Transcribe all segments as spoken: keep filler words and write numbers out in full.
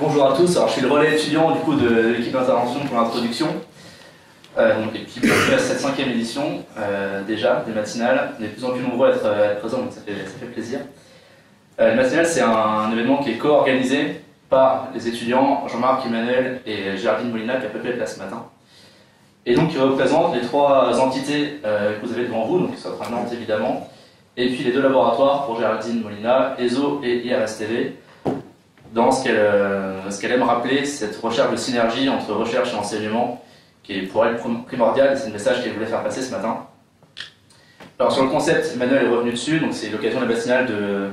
Bonjour à tous, alors je suis le relais étudiant du coup de l'équipe d'intervention pour l'introduction. Euh, donc l'équipe à cette cinquième édition, euh, déjà, des matinales. On est de plus en plus nombreux à être, à être présents, donc ça fait, ça fait plaisir. Euh, les matinales, c'est un, un événement qui est co-organisé par les étudiants Jean-Marc Emmanuel et Geraldine Molina, qui a peu près là ce matin. Et donc qui représentent les trois entités euh, que vous avez devant vous, donc qui sont à Nantes évidemment, et puis les deux laboratoires pour Geraldine Molina, E S O et I R S T V, dans ce qu'elle euh, qu'elle aime rappeler, cette recherche de synergie entre recherche et enseignement, qui est pour elle primordiale, et c'est le message qu'elle voulait faire passer ce matin. Alors sur le concept, Emmanuel est revenu dessus, donc c'est l'occasion de la matinale de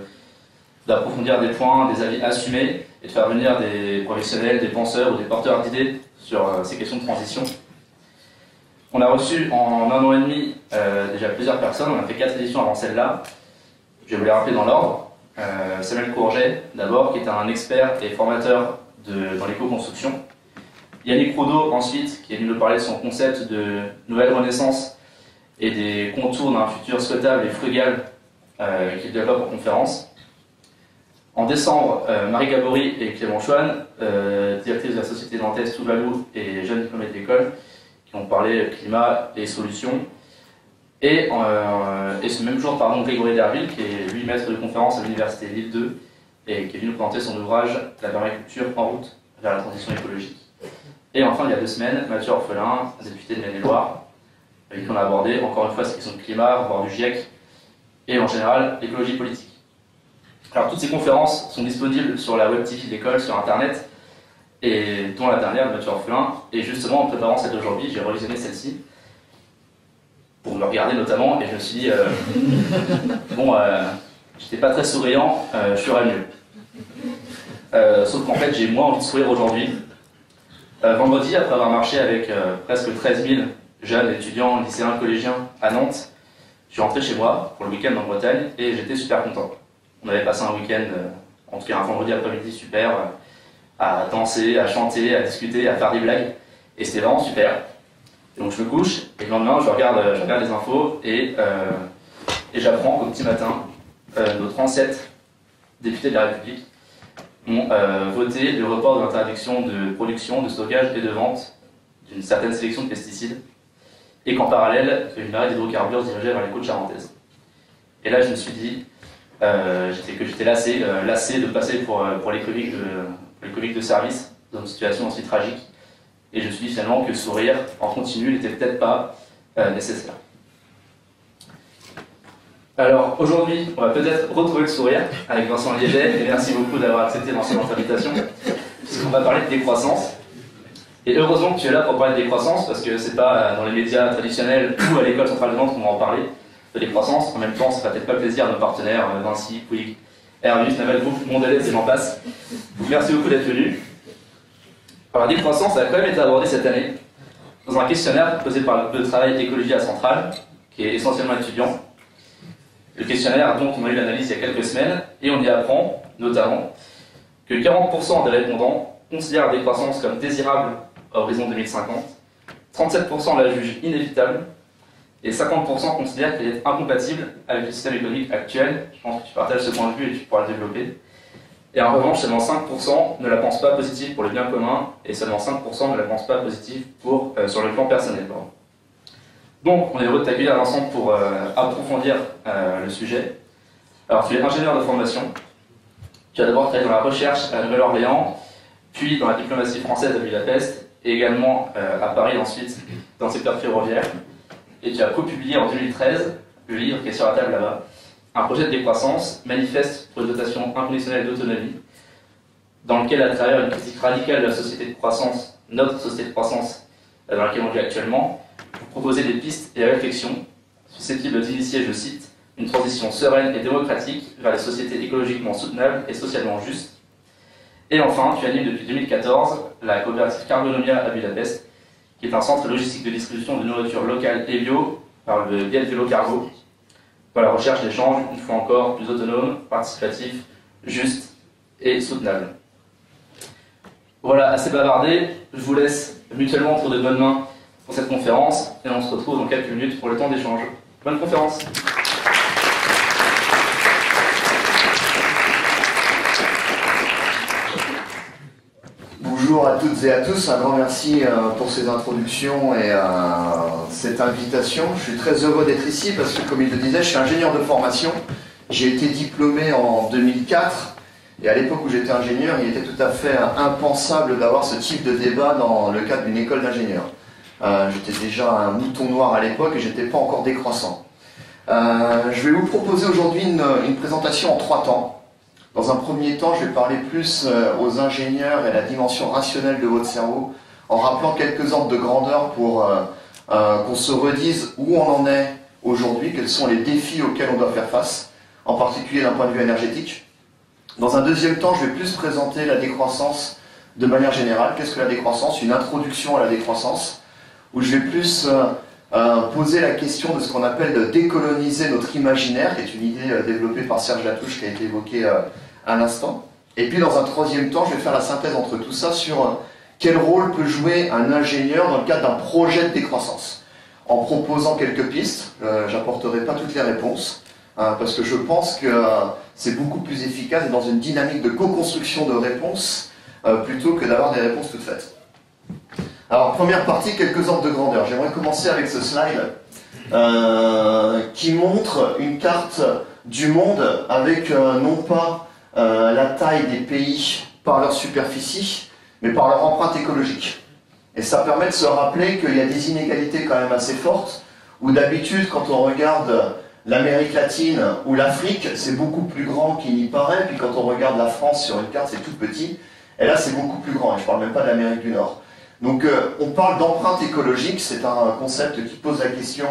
d'approfondir des points, des avis assumés, et de faire venir des professionnels, des penseurs ou des porteurs d'idées sur euh, ces questions de transition. On a reçu en un an et demi euh, déjà plusieurs personnes, on a fait quatre éditions avant celle-là. Je vais vous les rappeler dans l'ordre. Euh, Samuel Courget, d'abord, qui est un expert et formateur de, dans l'éco-construction. Yannick Rudeau, ensuite, qui est venu nous parler de son concept de nouvelle renaissance et des contours d'un futur souhaitable et frugal euh, qu'il développe en conférence. En décembre, euh, Marie Gabory et Clément Chouan, euh, directrice de la société Nantes, Touvalou et jeunes diplômés de l'école, qui ont parlé climat et solutions. Et, euh, et ce même jour, pardon, Grégory Derville, qui est lui maître de conférence à l'université Lille deux, et qui est venu nous présenter son ouvrage « La permaculture en route vers la transition écologique ». Et enfin, il y a deux semaines, Mathieu Orphelin, député de Maine-et-Loire, avec qui on a abordé encore une fois cette question de climat, voire du GIEC, et en général, l'écologie politique. Alors toutes ces conférences sont disponibles sur la web T V de l'école, sur internet, et dont la dernière, Mathieu Orphelin, et justement en préparant celle d'aujourd'hui, j'ai revisionné celle-ci, pour me regarder notamment, et je me suis dit, euh, bon, euh, j'étais pas très souriant, euh, je serais mieux. Euh, sauf qu'en fait, j'ai moins envie de sourire aujourd'hui. Euh, vendredi, après avoir marché avec euh, presque treize mille jeunes étudiants, lycéens, collégiens à Nantes, je suis rentré chez moi pour le week-end en Bretagne, et j'étais super content. On avait passé un week-end, euh, en tout cas un vendredi après-midi super, euh, à danser, à chanter, à discuter, à faire des blagues. Et c'était vraiment super. Et donc je me couche, et le lendemain je regarde, je regarde les infos, et, euh, et j'apprends qu'au petit matin, euh, nos trente-sept députés de la République ont euh, voté le report de l'interdiction de production, de stockage et de vente d'une certaine sélection de pesticides, et qu'en parallèle, une marée d'hydrocarbures se dirigeait vers les côtes charentaises. Et là je me suis dit, Euh, que j'étais lassé, euh, lassé de passer pour, euh, pour les comiques de, de service dans une situation aussi tragique, et je me suis dit finalement que sourire en continu n'était peut-être pas euh, nécessaire. Alors aujourd'hui, on va peut-être retrouver le sourire avec Vincent Liegey, et merci beaucoup d'avoir accepté Vincent notre invitation, puisqu'on va parler de décroissance. Et heureusement que tu es là pour parler de décroissance, parce que c'est pas euh, dans les médias traditionnels ou à l'école centrale de Nantes qu'on va en parler. De décroissance, en même temps, ça ne fait peut-être pas plaisir à nos partenaires Vinci, Bouygues, Airbus, Naval Group, Mondelēz et j'en passe. Merci beaucoup d'être venus. Alors, la décroissance a quand même été abordée cette année dans un questionnaire proposé par le groupe de travail Écologie à Centrale, qui est essentiellement étudiant. Le questionnaire, dont on a eu l'analyse il y a quelques semaines, et on y apprend, notamment, que quarante pour cent des répondants considèrent la décroissance comme désirable à horizon deux mille cinquante, trente-sept pour cent la jugent inévitable, et cinquante pour cent considèrent qu'elle est incompatible avec le système économique actuel. Je pense que tu partages ce point de vue et tu pourras le développer. Et en revanche, seulement cinq pour cent ne la pensent pas positive pour le bien commun, et seulement cinq pour cent ne la pensent pas positive pour, euh, sur le plan personnel. Pardon. Donc, on est heureux de t'accueillir, Vincent, pour euh, approfondir euh, le sujet. Alors, tu es ingénieur de formation. Tu as d'abord travaillé dans la recherche à Nouvelle-Orléans, puis dans la diplomatie française à Budapest, et également euh, à Paris ensuite, dans le secteur ferroviaire. Et tu as co-publié en deux mille treize, le livre qui est sur la table là-bas, un projet de décroissance manifeste pour une dotation inconditionnelle d'autonomie, dans lequel, à travers une critique radicale de la société de croissance, notre société de croissance dans laquelle on vit actuellement, vous proposez des pistes et des réflexions susceptibles d'initier, je cite, une transition sereine et démocratique vers les sociétés écologiquement soutenables et socialement justes. Et enfin, tu animes depuis deux mille quatorze la coopérative Cargonomia à Budapest, qui est un centre logistique de distribution de nourriture locale et bio par le biais de vélo cargo, pour la recherche d'échanges, une fois encore, plus autonomes, participatifs, justes et soutenables. Voilà, assez bavardé, je vous laisse mutuellement entre de bonnes mains pour cette conférence, et on se retrouve dans quelques minutes pour le temps d'échange. Bonne conférence! D'abord, à toutes et à tous, un grand merci pour ces introductions et cette invitation. Je suis très heureux d'être ici parce que, comme il le disait, je suis ingénieur de formation. J'ai été diplômé en deux mille quatre et à l'époque où j'étais ingénieur, il était tout à fait impensable d'avoir ce type de débat dans le cadre d'une école d'ingénieurs. Euh, j'étais déjà un mouton noir à l'époque et je n'étais pas encore décroissant. Euh, je vais vous proposer aujourd'hui une, une présentation en trois temps. Dans un premier temps, je vais parler plus aux ingénieurs et à la dimension rationnelle de votre cerveau, en rappelant quelques ordres de grandeur pour euh, euh, qu'on se redise où on en est aujourd'hui, quels sont les défis auxquels on doit faire face, en particulier d'un point de vue énergétique. Dans un deuxième temps, je vais plus présenter la décroissance de manière générale. Qu'est-ce que la décroissance? Une introduction à la décroissance, où je vais plus euh, euh, poser la question de ce qu'on appelle de décoloniser notre imaginaire, qui est une idée euh, développée par Serge Latouche, qui a été évoquée euh, à l'instant. Et puis dans un troisième temps, je vais faire la synthèse entre tout ça sur quel rôle peut jouer un ingénieur dans le cadre d'un projet de décroissance, en proposant quelques pistes. Euh, j'apporterai pas toutes les réponses, hein, parce que je pense que euh, c'est beaucoup plus efficace et dans une dynamique de co-construction de réponses, euh, plutôt que d'avoir des réponses toutes faites. Alors, première partie, quelques ordres de grandeur. J'aimerais commencer avec ce slide euh, qui montre une carte du monde avec euh, non pas euh, la taille des pays par leur superficie, mais par leur empreinte écologique. Et ça permet de se rappeler qu'il y a des inégalités quand même assez fortes, où d'habitude, quand on regarde l'Amérique latine ou l'Afrique, c'est beaucoup plus grand qu'il n'y paraît, puis quand on regarde la France sur une carte, c'est tout petit, et là, c'est beaucoup plus grand, et je ne parle même pas de l'Amérique du Nord. Donc euh, on parle d'empreinte écologique, c'est un concept qui pose la question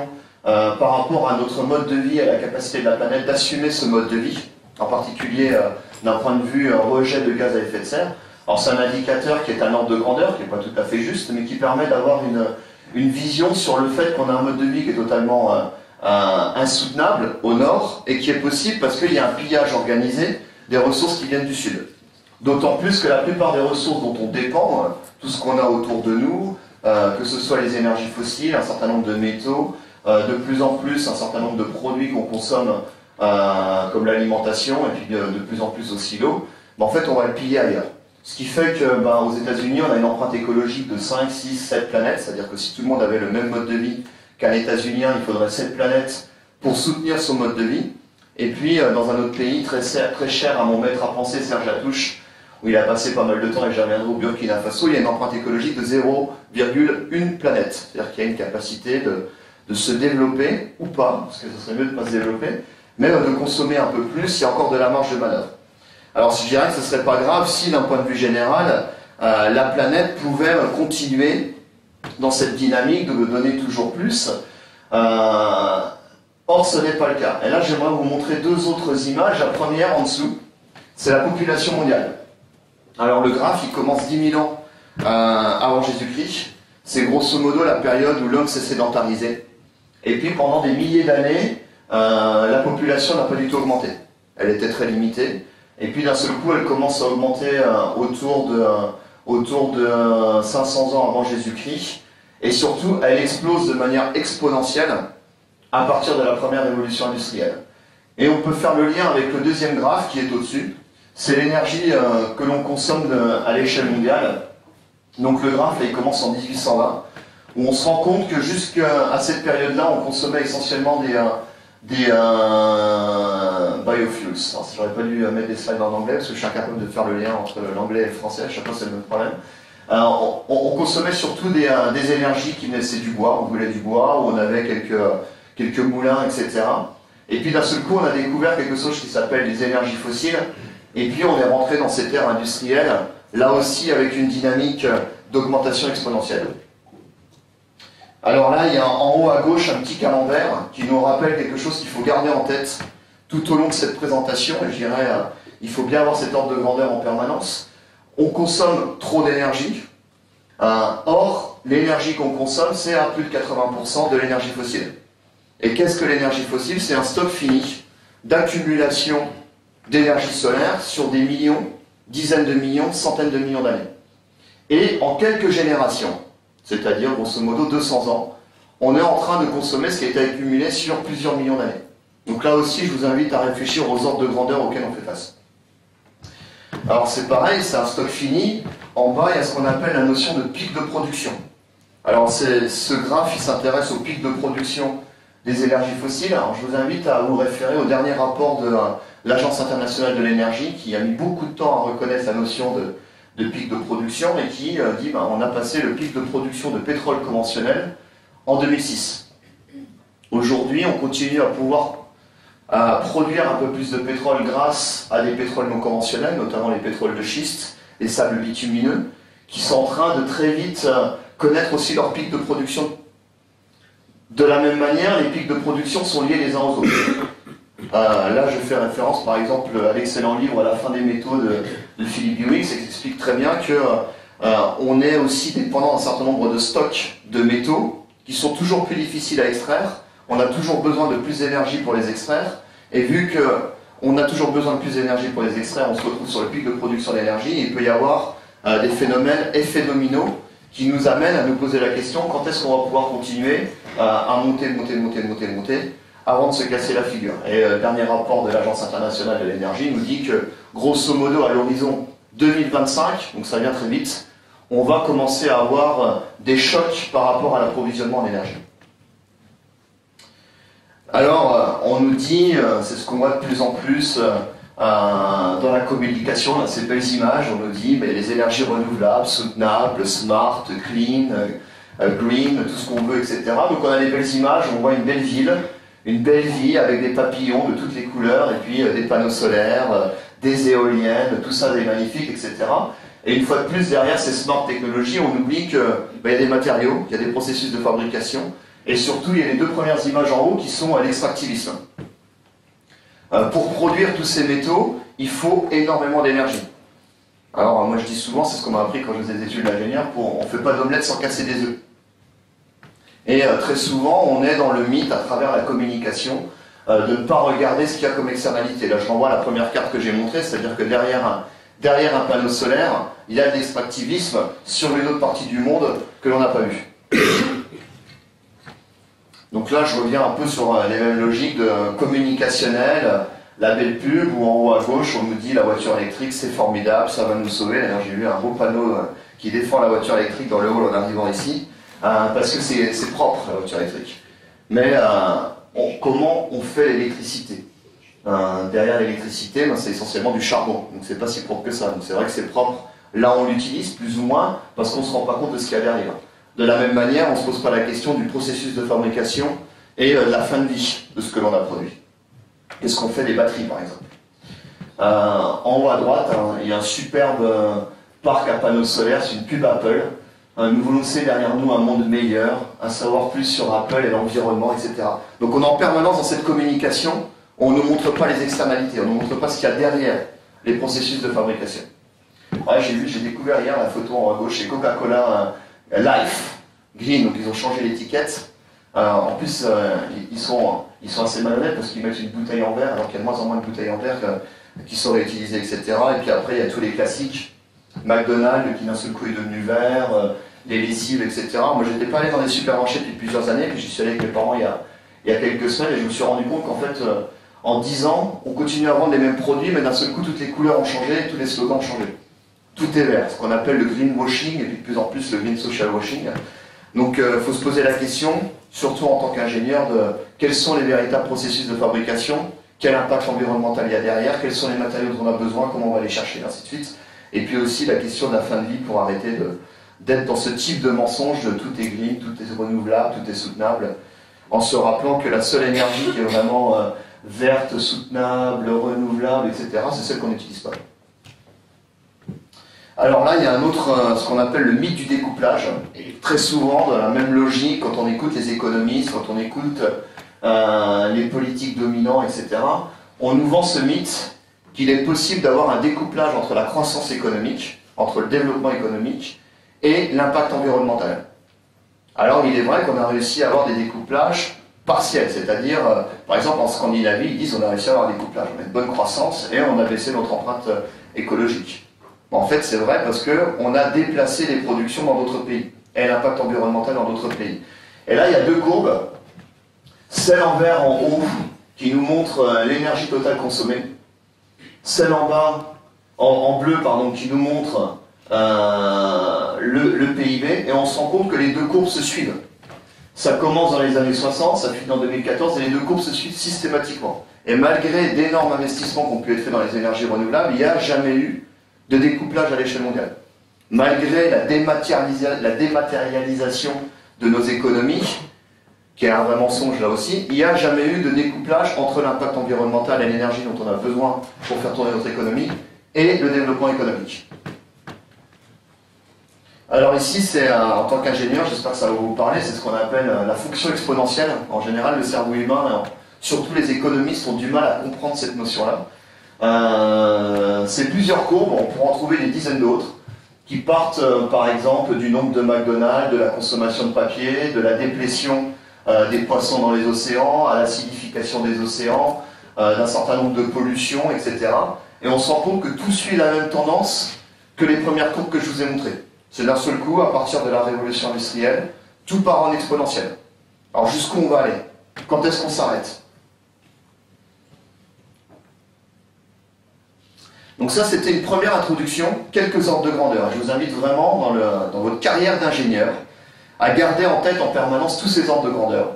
euh, par rapport à notre mode de vie et à la capacité de la planète d'assumer ce mode de vie, en particulier euh, d'un point de vue euh, rejet de gaz à effet de serre. Alors c'est un indicateur qui est un ordre de grandeur, qui n'est pas tout à fait juste, mais qui permet d'avoir une, une vision sur le fait qu'on a un mode de vie qui est totalement euh, euh, insoutenable au nord, et qui est possible parce qu'il y a un pillage organisé des ressources qui viennent du sud. D'autant plus que la plupart des ressources dont on dépend, tout ce qu'on a autour de nous, euh, que ce soit les énergies fossiles, un certain nombre de métaux, euh, de plus en plus un certain nombre de produits qu'on consomme, euh, comme l'alimentation, et puis de, de plus en plus aussi l'eau, ben en fait on va le piller ailleurs. Ce qui fait que ben, aux États-Unis on a une empreinte écologique de cinq, six, sept planètes, c'est-à-dire que si tout le monde avait le même mode de vie qu'un États-Unien, il faudrait sept planètes pour soutenir son mode de vie. Et puis euh, dans un autre pays très, très cher à mon maître à penser, Serge Latouche, où il a passé pas mal de temps, et je reviendrai au Burkina Faso, il y a une empreinte écologique de zéro virgule un planète. C'est-à-dire qu'il y a une capacité de, de se développer, ou pas, parce que ce serait mieux de ne pas se développer, mais de consommer un peu plus, il y a encore de la marge de manœuvre. Alors je dirais que ce ne serait pas grave si, d'un point de vue général, euh, la planète pouvait continuer dans cette dynamique de donner toujours plus. Euh, or, ce n'est pas le cas. Et là, j'aimerais vous montrer deux autres images. La première, en dessous, c'est la population mondiale. Alors le graphe, il commence dix mille ans euh, avant Jésus-Christ. C'est grosso modo la période où l'homme s'est sédentarisé. Et puis pendant des milliers d'années, euh, la population n'a pas du tout augmenté. Elle était très limitée. Et puis d'un seul coup, elle commence à augmenter euh, autour de, euh, autour de euh, cinq cents ans avant Jésus-Christ. Et surtout, elle explose de manière exponentielle à partir de la première révolution industrielle. Et on peut faire le lien avec le deuxième graphe qui est au-dessus. C'est l'énergie euh, que l'on consomme de, à l'échelle mondiale. Donc le graphe, là, il commence en mille huit cent vingt, où on se rend compte que jusqu'à cette période-là, on consommait essentiellement des, des euh, biofuels. Alors, j'aurais pas dû mettre des slides en anglais, parce que je suis incapable de faire le lien entre l'anglais et le français, à chaque fois c'est le même problème. Alors, on, on consommait surtout des, euh, des énergies qui venaient, c'est du bois, on voulait du bois, où on avait quelques, quelques moulins, et cetera. Et puis d'un seul coup, on a découvert quelque chose qui s'appelle les énergies fossiles. Et puis on est rentré dans ces terres industrielles, là aussi avec une dynamique d'augmentation exponentielle. Alors là, il y a en haut à gauche un petit calendrier qui nous rappelle quelque chose qu'il faut garder en tête tout au long de cette présentation. Et je dirais, il faut bien avoir cet ordre de grandeur en permanence. On consomme trop d'énergie. Or, l'énergie qu'on consomme, c'est à plus de quatre-vingts pour cent de l'énergie fossile. Et qu'est-ce que l'énergie fossile? C'est un stock fini d'accumulation d'énergie solaire sur des millions, dizaines de millions, centaines de millions d'années. Et en quelques générations, c'est-à-dire grosso modo deux cents ans, on est en train de consommer ce qui a été accumulé sur plusieurs millions d'années. Donc là aussi, je vous invite à réfléchir aux ordres de grandeur auxquels on fait face. Alors c'est pareil, c'est un stock fini. En bas, il y a ce qu'on appelle la notion de pic de production. Alors ce graphe, il s'intéresse au pic de production des énergies fossiles. Alors je vous invite à vous référer au dernier rapport de l'Agence internationale de l'énergie, qui a mis beaucoup de temps à reconnaître la notion de, de pic de production, et qui euh, dit bah, on a passé le pic de production de pétrole conventionnel en deux mille six. Aujourd'hui, on continue à pouvoir à produire un peu plus de pétrole grâce à des pétroles non conventionnels, notamment les pétroles de schiste, les sables bitumineux, qui sont en train de très vite connaître aussi leur pic de production. De la même manière, les pics de production sont liés les uns aux autres. Euh, là, je fais référence par exemple à l'excellent livre « À la fin des métaux » de, de Philippe Buick, qui explique très bien qu'on euh, est aussi dépendant d'un certain nombre de stocks de métaux qui sont toujours plus difficiles à extraire. On a toujours besoin de plus d'énergie pour les extraire, et vu qu'on a toujours besoin de plus d'énergie pour les extraire, on se retrouve sur le pic de production d'énergie. Il peut y avoir euh, des phénomènes effets dominos qui nous amènent à nous poser la question quand est-ce qu'on va pouvoir continuer euh, à monter, monter, monter, monter, monter, avant de se casser la figure. Et le euh, dernier rapport de l'Agence internationale de l'énergie nous dit que, grosso modo, à l'horizon deux mille vingt-cinq, donc ça vient très vite, on va commencer à avoir euh, des chocs par rapport à l'approvisionnement en énergie. Alors, on nous dit, c'est ce qu'on voit de plus en plus dans la communication, dans ces belles images, on nous dit mais les énergies renouvelables, soutenables, smart, clean, green, tout ce qu'on veut, et cetera. Donc on a des belles images, on voit une belle ville, une belle vie avec des papillons de toutes les couleurs, et puis des panneaux solaires, des éoliennes, tout ça est magnifique, et cetera. Et une fois de plus, derrière ces smart technologies, on oublie qu'il ben, y a des matériaux, qu'il y a des processus de fabrication. Et surtout, il y a les deux premières images en haut qui sont à l'extractivisme. Euh, pour produire tous ces métaux, il faut énormément d'énergie. Alors, moi je dis souvent, c'est ce qu'on m'a appris quand je faisais des études d'ingénieur, on ne fait pas d'omelette sans casser des œufs. Et euh, très souvent, on est dans le mythe, à travers la communication, euh, de ne pas regarder ce qu'il y a comme externalité. Là, je renvoie à la première carte que j'ai montrée, c'est-à-dire que derrière un, derrière un panneau solaire, il y a de l'extractivisme sur une autre partie du monde que l'on n'a pas vu. Donc là, je reviens un peu sur les mêmes logiques communicationnelles, la belle pub, où en haut à gauche, on nous dit la voiture électrique, c'est formidable, ça va nous sauver. D'ailleurs, j'ai vu un beau panneau qui défend la voiture électrique dans le hall en arrivant ici, euh, parce que c'est propre, la voiture électrique. Mais euh, on, comment on fait l'électricité euh, Derrière l'électricité, ben, c'est essentiellement du charbon, donc c'est pas si propre que ça. Donc c'est vrai que c'est propre, là on l'utilise plus ou moins, parce qu'on se rend pas compte de ce qu'il y a derrière. De la même manière, on ne se pose pas la question du processus de fabrication et euh, de la fin de vie de ce que l'on a produit. Qu'est-ce qu'on fait des batteries, par exemple euh, En haut à droite, hein, il y a un superbe euh, parc à panneaux solaires, c'est une pub Apple. Hein, nous voulons laisser derrière nous un monde meilleur, à savoir plus sur Apple et l'environnement, et cetera. Donc on est en permanence dans cette communication, on ne montre pas les externalités, on ne montre pas ce qu'il y a derrière les processus de fabrication. Ouais, j'ai vu, j'ai découvert hier la photo en haut à gauche, chez Coca-Cola, hein, Life, Green, donc ils ont changé l'étiquette. Euh, en plus, euh, ils, sont, ils sont assez malhonnêtes parce qu'ils mettent une bouteille en verre, alors qu'il y a de moins en moins de bouteilles en verre euh, qui sont réutilisées, et cetera. Et puis après, il y a tous les classiques, McDonald's qui d'un seul coup est devenu vert, euh, les lessives, et cetera. Moi, j'étais pas allé dans des supermarchés depuis plusieurs années, puis j'y suis allé avec mes parents il y a, il y a quelques semaines, et je me suis rendu compte qu'en fait, euh, en dix ans, on continue à vendre les mêmes produits, mais d'un seul coup, toutes les couleurs ont changé, tous les slogans ont changé. Tout est vert, ce qu'on appelle le greenwashing, et puis de plus en plus le green social washing. Donc il euh, faut se poser la question, surtout en tant qu'ingénieur, de quels sont les véritables processus de fabrication, quel impact environnemental il y a derrière, quels sont les matériaux dont on a besoin, comment on va les chercher, et ainsi de suite. Et puis aussi la question de la fin de vie pour arrêter d'être dans ce type de mensonge de tout est green, tout est renouvelable, tout est soutenable, en se rappelant que la seule énergie qui est vraiment euh, verte, soutenable, renouvelable, et cetera, c'est celle qu'on n'utilise pas. Alors là, il y a un autre, ce qu'on appelle le mythe du découplage, et très souvent, dans la même logique, quand on écoute les économistes, quand on écoute euh, les politiques dominants, et cetera, on nous vend ce mythe qu'il est possible d'avoir un découplage entre la croissance économique, entre le développement économique, et l'impact environnemental. Alors il est vrai qu'on a réussi à avoir des découplages partiels, c'est-à-dire, euh, par exemple, en Scandinavie, ils disent qu'on a réussi à avoir des découplages, on a une bonne croissance, et on a baissé notre empreinte écologique. En fait, c'est vrai parce qu'on a déplacé les productions dans d'autres pays et l'impact environnemental dans d'autres pays. Et là, il y a deux courbes. Celle en vert en haut qui nous montre l'énergie totale consommée. Celle en bas en, en bleu pardon, qui nous montre euh, le, le P I B, et on se rend compte que les deux courbes se suivent. Ça commence dans les années soixante, ça finit en deux mille quatorze, et les deux courbes se suivent systématiquement. Et malgré d'énormes investissements qui ont pu être faits dans les énergies renouvelables, il n'y a jamais eu de découplage à l'échelle mondiale. Malgré la, dématérialisa- la dématérialisation de nos économies, qui est un vrai mensonge là aussi, il n'y a jamais eu de découplage entre l'impact environnemental et l'énergie dont on a besoin pour faire tourner notre économie et le développement économique. Alors ici, c'est euh, en tant qu'ingénieur, j'espère que ça va vous parler, c'est ce qu'on appelle euh, la fonction exponentielle. En général, le cerveau humain, alors, surtout les économistes, ont du mal à comprendre cette notion-là. Euh, c'est plusieurs courbes, on pourra en trouver des dizaines d'autres, qui partent euh, par exemple du nombre de McDonald's, de la consommation de papier, de la déplétion euh, des poissons dans les océans, à l'acidification des océans, euh, d'un certain nombre de pollutions, et cetera. Et on se rend compte que tout suit la même tendance que les premières courbes que je vous ai montrées. C'est d'un seul coup, à partir de la révolution industrielle, tout part en exponentielle. Alors jusqu'où on va aller? Quand est-ce qu'on s'arrête? Donc ça, c'était une première introduction, quelques ordres de grandeur. Je vous invite vraiment, dans, le, dans votre carrière d'ingénieur, à garder en tête en permanence tous ces ordres de grandeur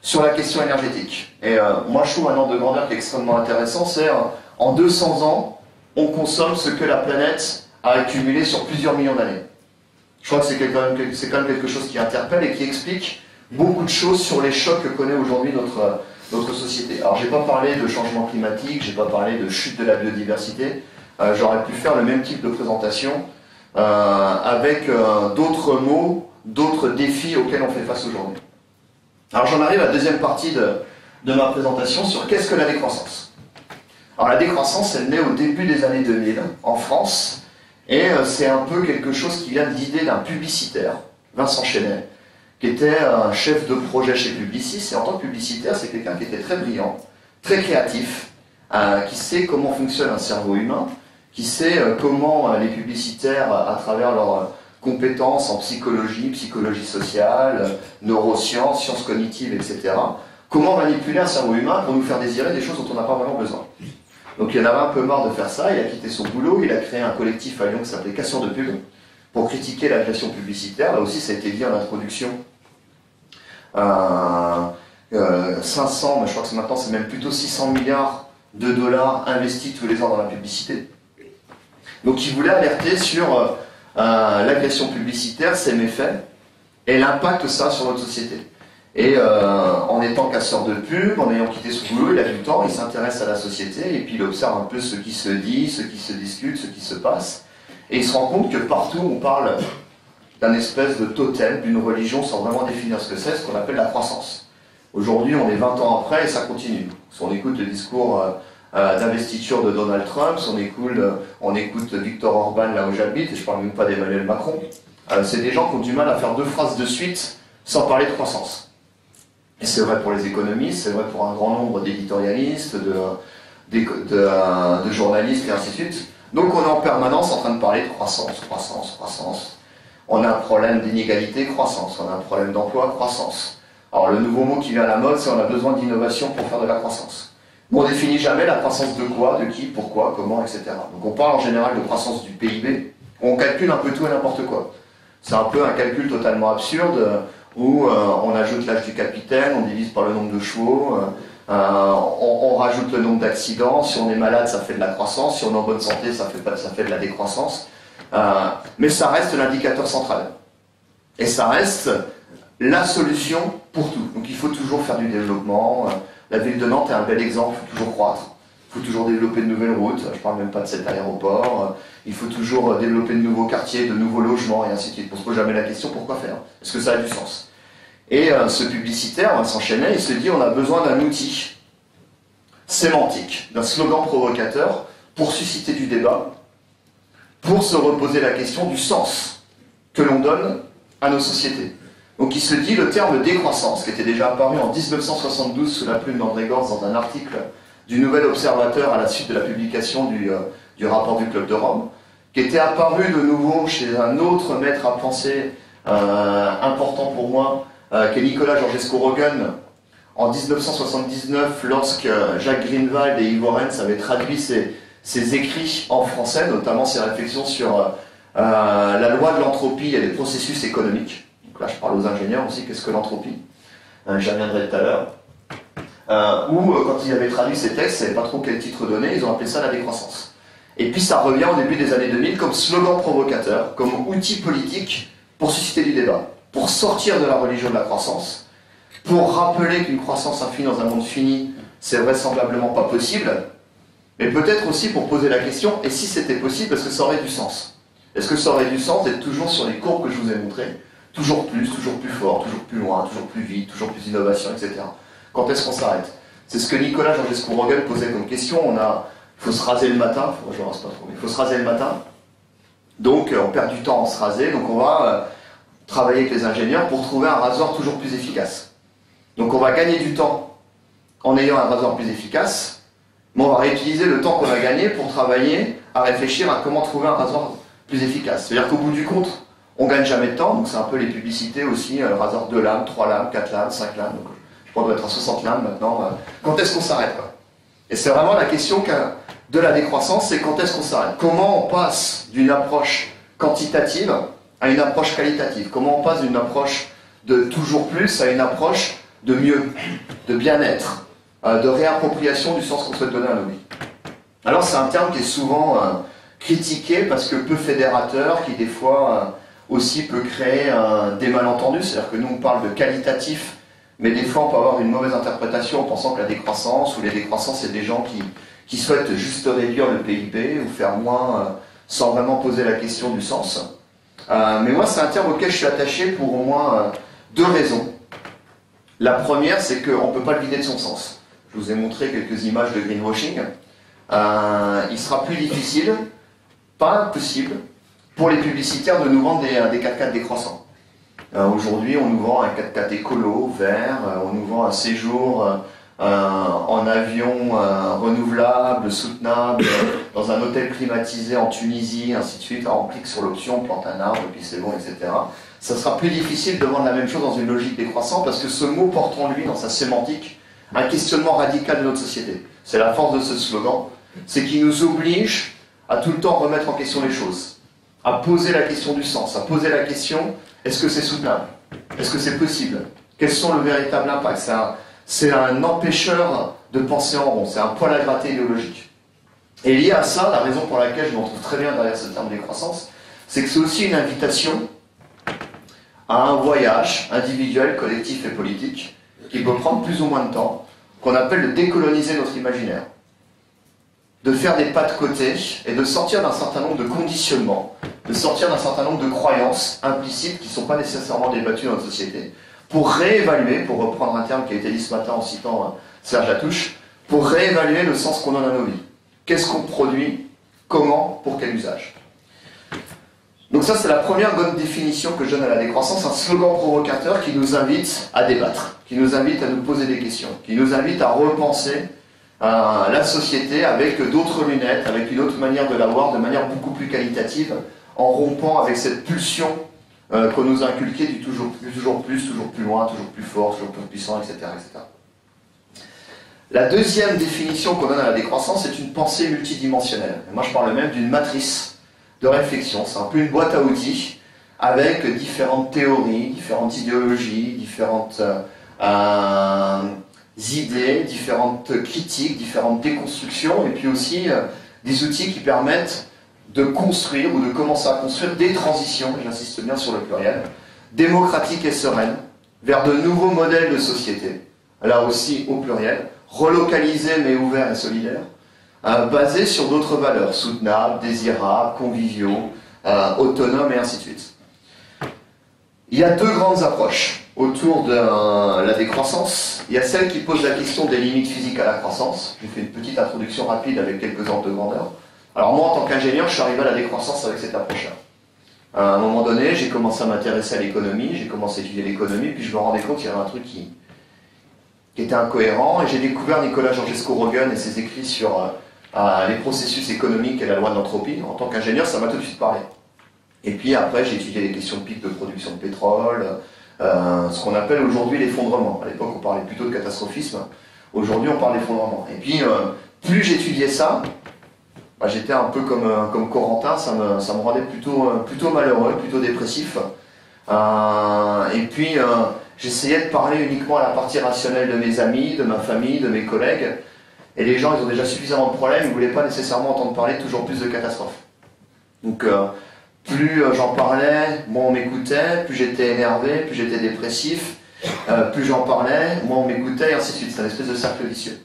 sur la question énergétique. Et euh, moi, je trouve un ordre de grandeur qui est extrêmement intéressant, c'est euh, en deux cents ans, on consomme ce que la planète a accumulé sur plusieurs millions d'années. Je crois que c'est quand même quelque chose qui interpelle et qui explique beaucoup de choses sur les chocs que connaît aujourd'hui notre, notre société. Alors, j'ai pas parlé de changement climatique, j'ai pas parlé de chute de la biodiversité. Euh, J'aurais pu faire le même type de présentation euh, avec euh, d'autres mots, d'autres défis auxquels on fait face aujourd'hui. Alors, j'en arrive à la deuxième partie de, de ma présentation sur qu'est-ce que la décroissance. Alors, la décroissance, elle naît au début des années deux mille en France. Et c'est un peu quelque chose qui vient de l'idée d'un publicitaire, Vincent Chenet, qui était un chef de projet chez Publicis. Et en tant que publicitaire, c'est quelqu'un qui était très brillant, très créatif, euh, qui sait comment fonctionne un cerveau humain, qui sait euh, comment euh, les publicitaires, à travers leurs euh, compétences en psychologie, psychologie sociale, euh, neurosciences, sciences cognitives, et cetera, comment manipuler un cerveau humain pour nous faire désirer des choses dont on n'a pas vraiment besoin. Donc il en avait un peu marre de faire ça, il a quitté son boulot, il a créé un collectif à Lyon qui s'appelait Casseurs de Pub, pour critiquer la gestion publicitaire. Là aussi, ça a été dit en introduction. Euh, euh, cinq cents, mais je crois que maintenant c'est même plutôt six cents milliards de dollars investis tous les ans dans la publicité. Donc il voulait alerter sur euh, l'agression publicitaire, ses méfaits, et l'impact que ça a sur notre société. Et euh, en étant casseur de pub, en ayant quitté ce boulot, il a du temps, il s'intéresse à la société, et puis il observe un peu ce qui se dit, ce qui se discute, ce qui se passe. Et il se rend compte que partout on parle d'un espèce de totem, d'une religion, sans vraiment définir ce que c'est, ce qu'on appelle la croissance. Aujourd'hui, on est vingt ans après et ça continue. Si on écoute le discours euh, euh, d'investiture de Donald Trump, si on écoute, euh, on écoute Victor Orban là où j'habite, et je parle même pas d'Emmanuel Macron, euh, c'est des gens qui ont du mal à faire deux phrases de suite sans parler de croissance. Et c'est vrai pour les économistes, c'est vrai pour un grand nombre d'éditorialistes, de, de, de, de journalistes, et ainsi de suite. Donc on est en permanence en train de parler de croissance, croissance, croissance. On a un problème d'inégalité, croissance. On a un problème d'emploi, croissance. Alors le nouveau mot qui vient à la mode, c'est on a besoin d'innovation pour faire de la croissance. Mais on ne définit jamais la croissance de quoi, de qui, pourquoi, comment, et cetera. Donc on parle en général de croissance du P I B. On calcule un peu tout et n'importe quoi. C'est un peu un calcul totalement absurde, où euh, on ajoute l'âge du capitaine, on divise par le nombre de chevaux, euh, euh, on, on rajoute le nombre d'accidents, si on est malade ça fait de la croissance, si on est en bonne santé ça fait, pas, ça fait de la décroissance, euh, mais ça reste l'indicateur central. Et ça reste la solution pour tout. Donc il faut toujours faire du développement, la ville de Nantes est un bel exemple, il faut toujours croître, il faut toujours développer de nouvelles routes, je ne parle même pas de cet aéroport, il faut toujours développer de nouveaux quartiers, de nouveaux logements, et ainsi de suite. On ne se pose jamais la question pourquoi faire, est-ce que ça a du sens? Et euh, ce publicitaire, on va s'enchaîner, il se dit on a besoin d'un outil sémantique, d'un slogan provocateur pour susciter du débat, pour se reposer la question du sens que l'on donne à nos sociétés. Donc il se dit le terme décroissance, qui était déjà apparu en mille neuf cent soixante-douze sous la plume d'André Gorz dans un article du Nouvel Observateur à la suite de la publication du, euh, du rapport du Club de Rome, qui était apparu de nouveau chez un autre maître à penser euh, important pour moi, euh, qui est Nicolas Georgescu-Roegen, en mille neuf cent soixante-dix-neuf, lorsque Jacques Greenwald et Ivo Rennes avaient traduit ces, ses écrits en français, notamment ses réflexions sur euh, la loi de l'entropie et les processus économiques. Donc là, je parle aux ingénieurs aussi, qu'est-ce que l'entropie, hein, j'y reviendrai tout à l'heure. Euh, Ou euh, quand ils avaient traduit ces textes, ils ne savaient pas trop quel titre donner, ils ont appelé ça la décroissance. Et puis ça revient au début des années deux mille comme slogan provocateur, comme outil politique pour susciter du débat, pour sortir de la religion de la croissance, pour rappeler qu'une croissance infinie dans un monde fini, c'est vraisemblablement pas possible, mais peut-être aussi pour poser la question, et si c'était possible, est-ce que ça aurait du sens? Est-ce que ça aurait du sens d'être toujours sur les courbes que je vous ai montrées? Toujours plus, toujours plus fort, toujours plus loin, toujours plus vite, toujours plus d'innovation, et cetera. Quand est-ce qu'on s'arrête? C'est ce que Nicolas Georgescu-Roegen posait comme question. On a, faut se raser le matin, faut, je rase pas trop, mais faut se raser le matin. Donc on perd du temps à se raser, donc on va euh, travailler avec les ingénieurs pour trouver un rasoir toujours plus efficace. Donc on va gagner du temps en ayant un rasoir plus efficace, mais on va réutiliser le temps qu'on a gagné pour travailler à réfléchir à comment trouver un rasoir plus efficace. C'est-à-dire qu'au bout du compte, on ne gagne jamais de temps, donc c'est un peu les publicités aussi, le rasoir deux lames, trois lames, quatre lames, cinq lames, donc je crois qu'on doit être à soixante lames maintenant. Quand est-ce qu'on s'arrête? Et c'est vraiment la question de la décroissance, c'est quand est-ce qu'on s'arrête? Comment on passe d'une approche quantitative à une approche qualitative? Comment on passe d'une approche de toujours plus à une approche de mieux, de bien-être, de réappropriation du sens qu'on souhaite donner à nos vies? Alors c'est un terme qui est souvent critiqué parce que peu fédérateur, qui des fois aussi peut créer des malentendus, c'est-à-dire que nous on parle de qualitatif, mais des fois on peut avoir une mauvaise interprétation en pensant que la décroissance ou les décroissances c'est des gens qui, qui souhaitent juste réduire le P I B ou faire moins sans vraiment poser la question du sens. Euh, mais moi c'est un terme auquel je suis attaché pour au moins deux raisons. La première, c'est qu'on ne peut pas le vider de son sens. Je vous ai montré quelques images de greenwashing. Euh, il sera plus difficile, pas impossible, pour les publicitaires de nous vendre des, des quatre-quatre décroissants. Euh, Aujourd'hui, on nous vend un quatre-quatre écolo, vert, euh, on nous vend un séjour euh, en avion euh, renouvelable, soutenable, euh, dans un hôtel climatisé en Tunisie, ainsi de suite. Alors, on clique sur l'option, on plante un arbre, et puis c'est bon, et cetera. Ça sera plus difficile de vendre la même chose dans une logique décroissante parce que ce mot porte en lui, dans sa sémantique, un questionnement radical de notre société. C'est la force de ce slogan, c'est qu'il nous oblige à tout le temps remettre en question les choses, à poser la question du sens, à poser la question, est-ce que c'est soutenable? Est-ce que c'est possible? Quels sont le véritable impact? C'est un, un empêcheur de penser en rond, c'est un poil à gratter idéologique. Et lié à ça, la raison pour laquelle je m'en trouve très bien derrière ce terme décroissance, c'est que c'est aussi une invitation à un voyage individuel, collectif et politique qui peut prendre plus ou moins de temps, qu'on appelle de décoloniser notre imaginaire, de faire des pas de côté et de sortir d'un certain nombre de conditionnements, de sortir d'un certain nombre de croyances implicites qui ne sont pas nécessairement débattues dans notre société, pour réévaluer, pour reprendre un terme qui a été dit ce matin en citant Serge Latouche, pour réévaluer le sens qu'on donne à nos vies. Qu'est-ce qu'on produit? Comment? Pour quel usage? Donc ça, c'est la première bonne définition que je donne à la décroissance, un slogan provocateur qui nous invite à débattre, qui nous invite à nous poser des questions, qui nous invite à repenser euh, la société avec d'autres lunettes, avec une autre manière de la voir, de manière beaucoup plus qualitative, en rompant avec cette pulsion euh, qu'on nous a inculquée du toujours plus, toujours plus, toujours plus loin, toujours plus fort, toujours plus puissant, et cetera, et cetera. La deuxième définition qu'on donne à la décroissance, c'est une pensée multidimensionnelle. Et moi, je parle même d'une matrice de réflexion, c'est un peu une boîte à outils avec différentes théories, différentes idéologies, différentes euh, idées, différentes critiques, différentes déconstructions et puis aussi euh, des outils qui permettent de construire ou de commencer à construire des transitions, j'insiste bien sur le pluriel, démocratiques et sereines vers de nouveaux modèles de société, là aussi au pluriel, relocalisés mais ouverts et solidaires, Euh, basé sur d'autres valeurs, soutenables, désirables, conviviaux, euh, autonomes et ainsi de suite. Il y a deux grandes approches autour de euh, la décroissance. Il y a celle qui pose la question des limites physiques à la croissance. J'ai fait une petite introduction rapide avec quelques ordres de grandeur. Alors moi, en tant qu'ingénieur, je suis arrivé à la décroissance avec cette approche-là. À un moment donné, j'ai commencé à m'intéresser à l'économie, j'ai commencé à étudier l'économie, puis je me rendais compte qu'il y avait un truc qui, qui était incohérent, et j'ai découvert Nicolas Georgescu-Roegen et ses écrits sur Euh, Euh, les processus économiques et la loi de l'entropie. En tant qu'ingénieur, ça m'a tout de suite parlé. Et puis après, j'ai étudié les questions de pic de production de pétrole, euh, ce qu'on appelle aujourd'hui l'effondrement. À l'époque, on parlait plutôt de catastrophisme. Aujourd'hui, on parle d'effondrement. Et puis, euh, plus j'étudiais ça, bah, j'étais un peu comme, comme Corentin, ça me, ça me rendait plutôt, plutôt malheureux, plutôt dépressif. Euh, et puis, euh, j'essayais de parler uniquement à la partie rationnelle de mes amis, de ma famille, de mes collègues. Et les gens, ils ont déjà suffisamment de problèmes, ils ne voulaient pas nécessairement entendre parler toujours plus de catastrophes. Donc, euh, plus j'en parlais, moins on m'écoutait, plus j'étais énervé, plus j'étais dépressif, euh, plus j'en parlais, moins on m'écoutait, et ainsi de suite. C'est un espèce de cercle vicieux.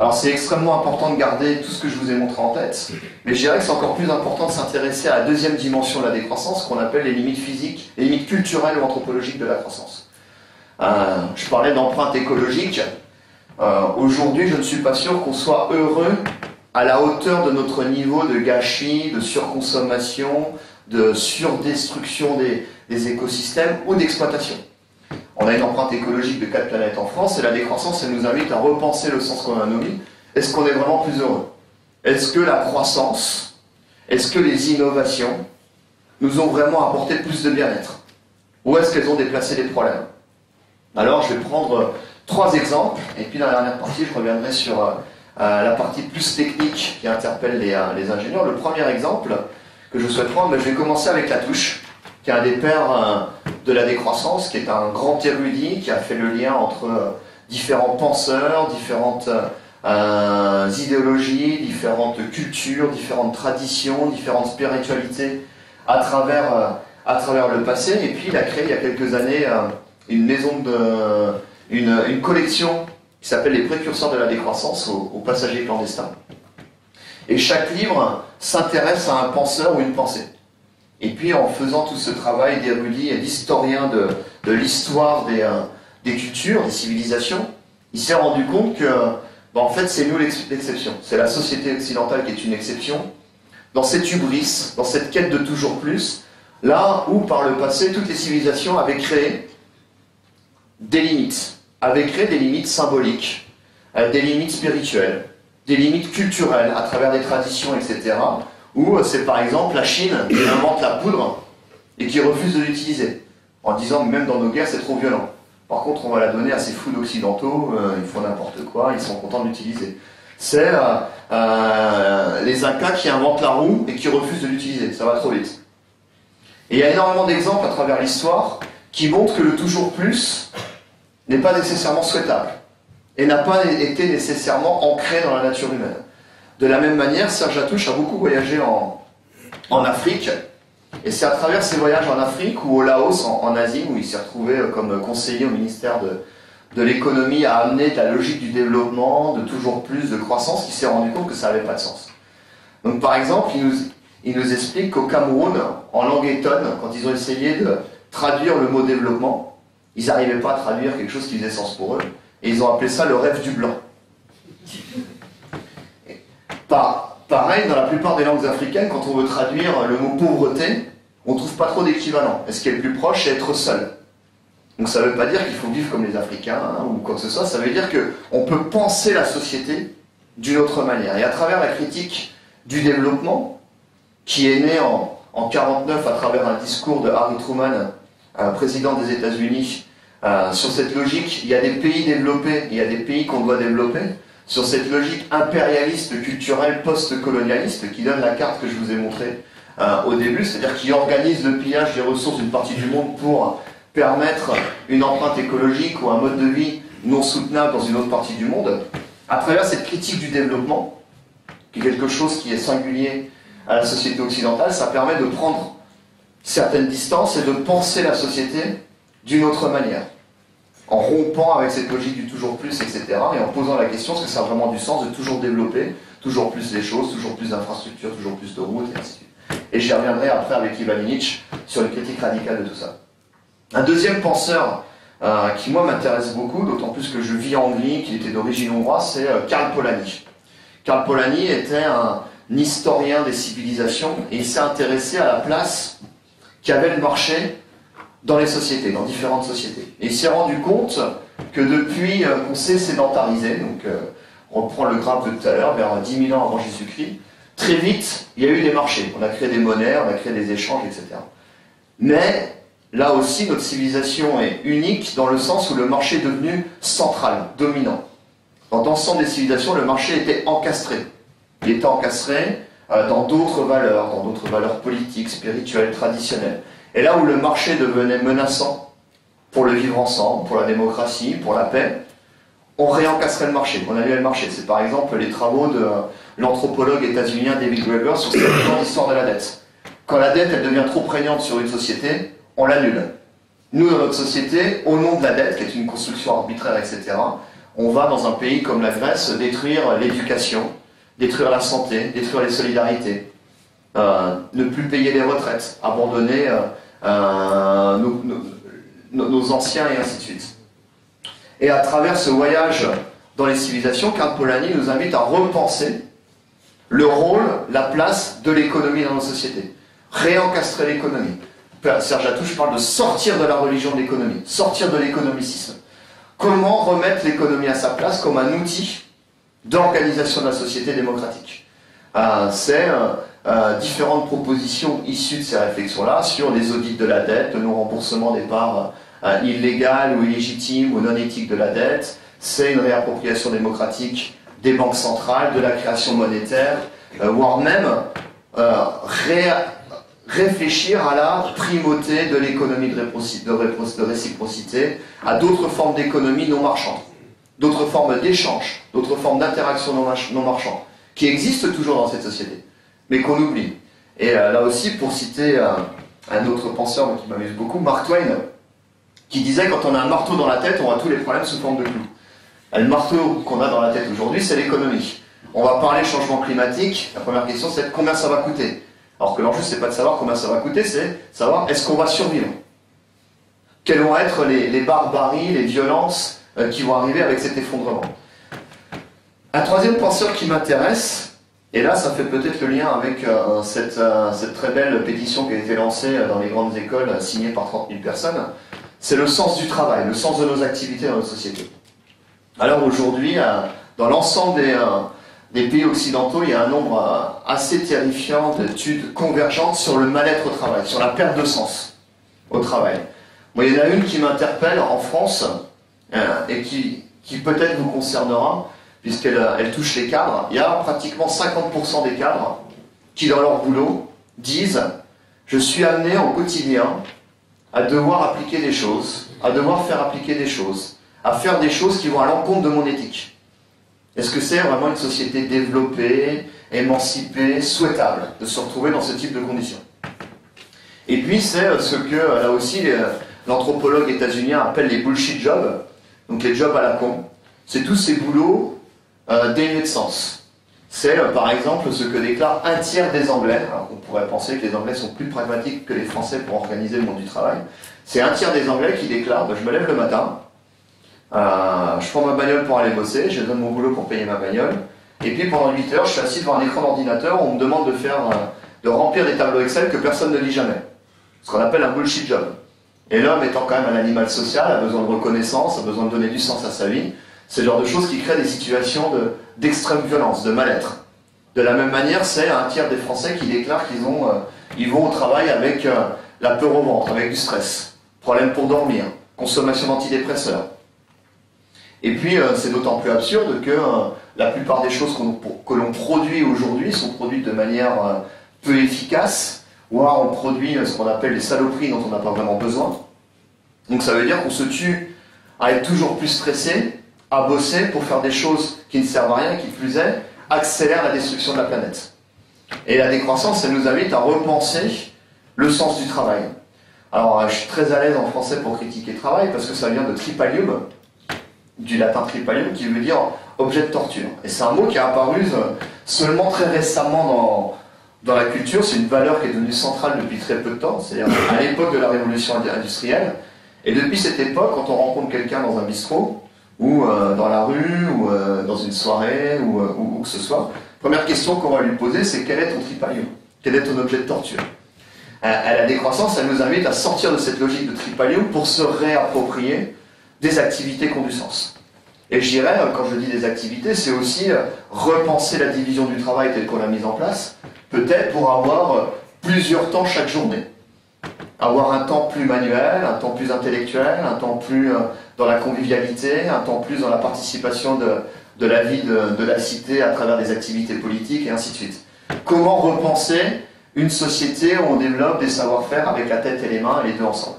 Alors, c'est extrêmement important de garder tout ce que je vous ai montré en tête, mais je dirais que c'est encore plus important de s'intéresser à la deuxième dimension de la décroissance, qu'on appelle les limites physiques, les limites culturelles ou anthropologiques de la croissance. Euh, je parlais d'empreinte écologique. Euh, Aujourd'hui, je ne suis pas sûr qu'on soit heureux à la hauteur de notre niveau de gâchis, de surconsommation, de surdestruction des, des écosystèmes ou d'exploitation. On a une empreinte écologique de quatre planètes en France, et la décroissance, elle nous invite à repenser le sens qu'on a nommé. Est-ce qu'on est vraiment plus heureux? Est-ce que la croissance, est-ce que les innovations nous ont vraiment apporté plus de bien-être? Ou est-ce qu'elles ont déplacé les problèmes? Alors, je vais prendre trois exemples, et puis dans la dernière partie, je reviendrai sur euh, la partie plus technique qui interpelle les, les ingénieurs. Le premier exemple que je souhaite prendre, ben, je vais commencer avec Latouche, qui est un des pères euh, de la décroissance, qui est un grand érudit, qui a fait le lien entre euh, différents penseurs, différentes euh, idéologies, différentes cultures, différentes traditions, différentes spiritualités à travers, euh, à travers le passé. Et puis il a créé il y a quelques années euh, une maison de, euh, une, une collection qui s'appelle Les Précurseurs de la décroissance aux, aux passagers clandestins. Et chaque livre s'intéresse à un penseur ou une pensée. Et puis en faisant tout ce travail d'érudit et d'historien de, de l'histoire des, euh, des cultures, des civilisations, il s'est rendu compte que ben, en fait c'est nous l'exception. C'est la société occidentale qui est une exception. Dans cette hubris, dans cette quête de toujours plus, là où par le passé toutes les civilisations avaient créé des limites, avaient créé des limites symboliques, euh, des limites spirituelles, des limites culturelles à travers des traditions, et cetera, où c'est par exemple la Chine qui invente la poudre et qui refuse de l'utiliser, en disant que même dans nos guerres c'est trop violent. Par contre on va la donner à ces fous d'occidentaux, euh, ils font n'importe quoi, ils sont contents de l'utiliser. C'est euh, euh, les Incas qui inventent la roue et qui refusent de l'utiliser, ça va trop vite. Et il y a énormément d'exemples à travers l'histoire qui montrent que le toujours plus n'est pas nécessairement souhaitable et n'a pas été nécessairement ancré dans la nature humaine. De la même manière, Serge Latouche a beaucoup voyagé en, en Afrique, et c'est à travers ses voyages en Afrique ou au Laos, en, en Asie, où il s'est retrouvé comme conseiller au ministère de, de l'économie à amener de la logique du développement, de toujours plus de croissance, qu'il s'est rendu compte que ça n'avait pas de sens. Donc par exemple, il nous, il nous explique qu'au Cameroun, en langue étonne, quand ils ont essayé de traduire le mot développement, ils n'arrivaient pas à traduire quelque chose qui faisait sens pour eux, et ils ont appelé ça le rêve du blanc. Pareil, dans la plupart des langues africaines, quand on veut traduire le mot pauvreté, on ne trouve pas trop d'équivalent. Et ce qui est le plus proche, c'est être seul. Donc ça ne veut pas dire qu'il faut vivre comme les Africains, hein, ou quoi que ce soit, ça veut dire qu'on peut penser la société d'une autre manière. Et à travers la critique du développement, qui est née en mille neuf cent quarante-neuf à travers un discours de Harry Truman, euh, président des États-Unis, euh, sur cette logique, il y a des pays développés, il y a des pays qu'on doit développer, sur cette logique impérialiste, culturelle, post-colonialiste, qui donne la carte que je vous ai montrée euh, au début, c'est-à-dire qui organise le pillage des ressources d'une partie du monde pour permettre une empreinte écologique ou un mode de vie non soutenable dans une autre partie du monde. À travers cette critique du développement, qui est quelque chose qui est singulier à la société occidentale, ça permet de prendre certaines distances et de penser la société d'une autre manière, en rompant avec cette logique du toujours plus, et cetera, et en posant la question, est-ce que ça a vraiment du sens de toujours développer, toujours plus les choses, toujours plus d'infrastructures, toujours plus de routes, et ainsi de suite. Et j'y reviendrai après avec Ivan Illich sur une critique radicale de tout ça. Un deuxième penseur euh, qui, moi, m'intéresse beaucoup, d'autant plus que je vis en Hongrie, qu'il était d'origine hongroise, c'est euh, Karl Polanyi. Karl Polanyi était un historien des civilisations, et il s'est intéressé à la place qu'avait le marché dans les sociétés, dans différentes sociétés. Et il s'est rendu compte que depuis euh, qu'on s'est sédentarisé, donc euh, on reprend le graphe de tout à l'heure, vers dix mille ans avant Jésus-Christ, très vite, il y a eu des marchés. On a créé des monnaies, on a créé des échanges, et cetera. Mais, là aussi, notre civilisation est unique dans le sens où le marché est devenu central, dominant. Dans l'ensemble des civilisations, le marché était encastré. Il était encastré dans d'autres valeurs, dans d'autres valeurs politiques, spirituelles, traditionnelles. Et là où le marché devenait menaçant pour le vivre ensemble, pour la démocratie, pour la paix, on réencastrait le marché, on annulait le marché. C'est par exemple les travaux de l'anthropologue états-unien David Graeber sur cette grande histoire de la dette. Quand la dette, elle devient trop prégnante sur une société, on l'annule. Nous, dans notre société, au nom de la dette, qui est une construction arbitraire, et cetera, on va, dans un pays comme la Grèce, détruire l'éducation, détruire la santé, détruire les solidarités, euh, ne plus payer les retraites, abandonner euh, euh, nos, nos, nos anciens, et ainsi de suite. Et à travers ce voyage dans les civilisations, Karl Polanyi nous invite à repenser le rôle, la place de l'économie dans nos sociétés. Réencastrer l'économie. Serge Latouche parle de sortir de la religion de l'économie, sortir de l'économicisme. Comment remettre l'économie à sa place comme un outil d'organisation de la société démocratique. Euh, C'est euh, euh, différentes propositions issues de ces réflexions-là sur les audits de la dette, le non-remboursement des parts euh, illégales ou illégitimes ou non éthiques de la dette. C'est une réappropriation démocratique des banques centrales, de la création monétaire, euh, voire même euh, réappropriation réfléchir à la primauté de l'économie de réciprocité, à d'autres formes d'économie non marchande, d'autres formes d'échange, d'autres formes d'interaction non marchande, qui existent toujours dans cette société, mais qu'on oublie. Et là aussi, pour citer un autre penseur qui m'amuse beaucoup, Mark Twain, qui disait quand on a un marteau dans la tête, on a tous les problèmes sous forme de clou. Le marteau qu'on a dans la tête aujourd'hui, c'est l'économie. On va parler changement climatique, la première question c'est combien ça va coûter. Alors que l'enjeu, ce n'est pas de savoir combien ça va coûter, c'est savoir est-ce qu'on va survivre. Quelles vont être les, les barbaries, les violences euh, qui vont arriver avec cet effondrement. Un troisième penseur qui m'intéresse, et là ça fait peut-être le lien avec euh, cette, euh, cette très belle pétition qui a été lancée dans les grandes écoles, euh, signée par trente mille personnes, c'est le sens du travail, le sens de nos activités dans notre société. Alors aujourd'hui, euh, dans l'ensemble des... Euh, des pays occidentaux, il y a un nombre assez terrifiant d'études convergentes sur le mal-être au travail, sur la perte de sens au travail. Bon, il y en a une qui m'interpelle en France, et qui, qui peut-être vous concernera, puisqu'elle elle touche les cadres. Il y a pratiquement cinquante pour cent des cadres qui, dans leur boulot, disent « Je suis amené au quotidien à devoir appliquer des choses, à devoir faire appliquer des choses, à faire des choses qui vont à l'encontre de mon éthique. » Est-ce que c'est vraiment une société développée, émancipée, souhaitable de se retrouver dans ce type de conditions? Et puis c'est ce que, là aussi, l'anthropologue états-unien appelle les bullshit jobs, donc les jobs à la con. C'est tous ces boulots euh, dénués de sens. C'est euh, par exemple ce que déclare un tiers des Anglais, alors on pourrait penser que les Anglais sont plus pragmatiques que les Français pour organiser le monde du travail, c'est un tiers des Anglais qui déclare bah, « je me lève le matin ». Euh, je prends ma bagnole pour aller bosser, je donne mon boulot pour payer ma bagnole, et puis pendant huit heures, je suis assis devant un écran d'ordinateur, on me demande de faire, de remplir des tableaux Excel que personne ne lit jamais. Ce qu'on appelle un bullshit job. Et l'homme étant quand même un animal social, a besoin de reconnaissance, a besoin de donner du sens à sa vie, c'est le genre de choses qui créent des situations de, d'extrême violence, de mal-être. De la même manière, c'est un tiers des Français qui déclarent qu'ils ont, euh, ils vont au travail avec euh, la peur au ventre, avec du stress, problème pour dormir, consommation d'antidépresseurs. Et puis, euh, c'est d'autant plus absurde que euh, la plupart des choses qu'on, que l'on produit aujourd'hui sont produites de manière euh, peu efficace, voire on produit euh, ce qu'on appelle les saloperies dont on n'a pas vraiment besoin. Donc ça veut dire qu'on se tue à être toujours plus stressé, à bosser pour faire des choses qui ne servent à rien, qui plus est, accélèrent la destruction de la planète. Et la décroissance, elle nous invite à repenser le sens du travail. Alors, euh, je suis très à l'aise en français pour critiquer le travail, parce que ça vient de tripalium, du latin tripalium qui veut dire objet de torture. Et c'est un mot qui est apparu seulement très récemment dans, dans la culture, c'est une valeur qui est devenue centrale depuis très peu de temps, c'est-à-dire à l'époque de la révolution industrielle. Et depuis cette époque, quand on rencontre quelqu'un dans un bistrot, ou euh, dans la rue, ou euh, dans une soirée, ou, euh, ou, ou que ce soit, première question qu'on va lui poser, c'est quel est ton tripalium? Quel est ton objet de torture? À, à la décroissance, elle nous invite à sortir de cette logique de tripalium pour se réapproprier des activités qui ont du sens. Et je dirais, quand je dis des activités, c'est aussi repenser la division du travail telle qu'on l'a mise en place, peut-être pour avoir plusieurs temps chaque journée. Avoir un temps plus manuel, un temps plus intellectuel, un temps plus dans la convivialité, un temps plus dans la participation de, de la vie de, de la cité à travers des activités politiques, et ainsi de suite. Comment repenser une société où on développe des savoir-faire avec la tête et les mains, et les deux ensemble?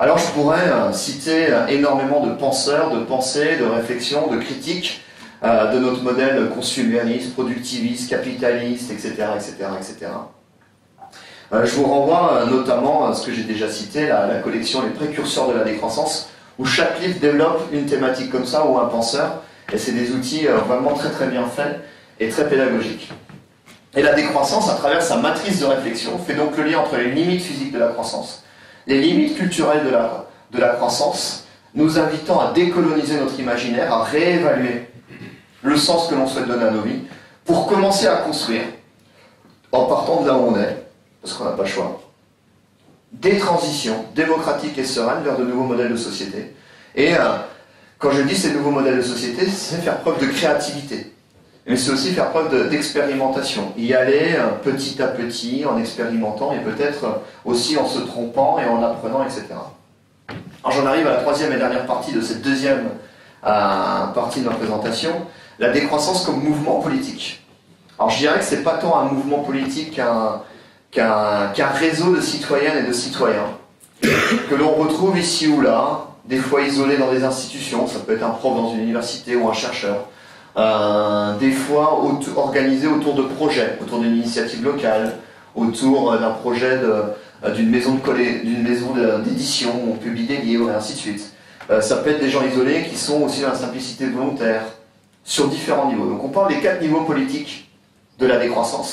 Alors je pourrais euh, citer énormément de penseurs, de pensées, de réflexions, de critiques euh, de notre modèle consumérisme, productiviste, capitaliste, et cetera et cetera et cetera. Euh, je vous renvoie euh, notamment à ce que j'ai déjà cité, la, la collection Les Précurseurs de la décroissance, où chaque livre développe une thématique comme ça, ou un penseur, et c'est des outils euh, vraiment très très bien faits et très pédagogiques. Et la décroissance, à travers sa matrice de réflexion, fait donc le lien entre les limites physiques de la croissance, les limites culturelles de la, de la croissance, nous invitant à décoloniser notre imaginaire, à réévaluer le sens que l'on souhaite donner à nos vies, pour commencer à construire, en partant de là où on est, parce qu'on n'a pas le choix, des transitions démocratiques et sereines vers de nouveaux modèles de société. Et euh, quand je dis ces nouveaux modèles de société, c'est faire preuve de créativité. Mais c'est aussi faire preuve d'expérimentation, y aller petit à petit, en expérimentant et peut-être aussi en se trompant et en apprenant, et cetera. Alors j'en arrive à la troisième et dernière partie de cette deuxième euh, partie de ma présentation, la décroissance comme mouvement politique. Alors je dirais que c'est pas tant un mouvement politique qu'un qu'un qu'un réseau de citoyennes et de citoyens, que l'on retrouve ici ou là, des fois isolés dans des institutions, ça peut être un prof dans une université ou un chercheur, Euh, des fois autour, organisé autour de projets, autour d'une initiative locale, autour d'un projet d'une maison d'édition où on publie des livres, et ainsi de suite. Euh, ça peut être des gens isolés qui sont aussi dans la simplicité volontaire, sur différents niveaux. Donc on parle des quatre niveaux politiques de la décroissance,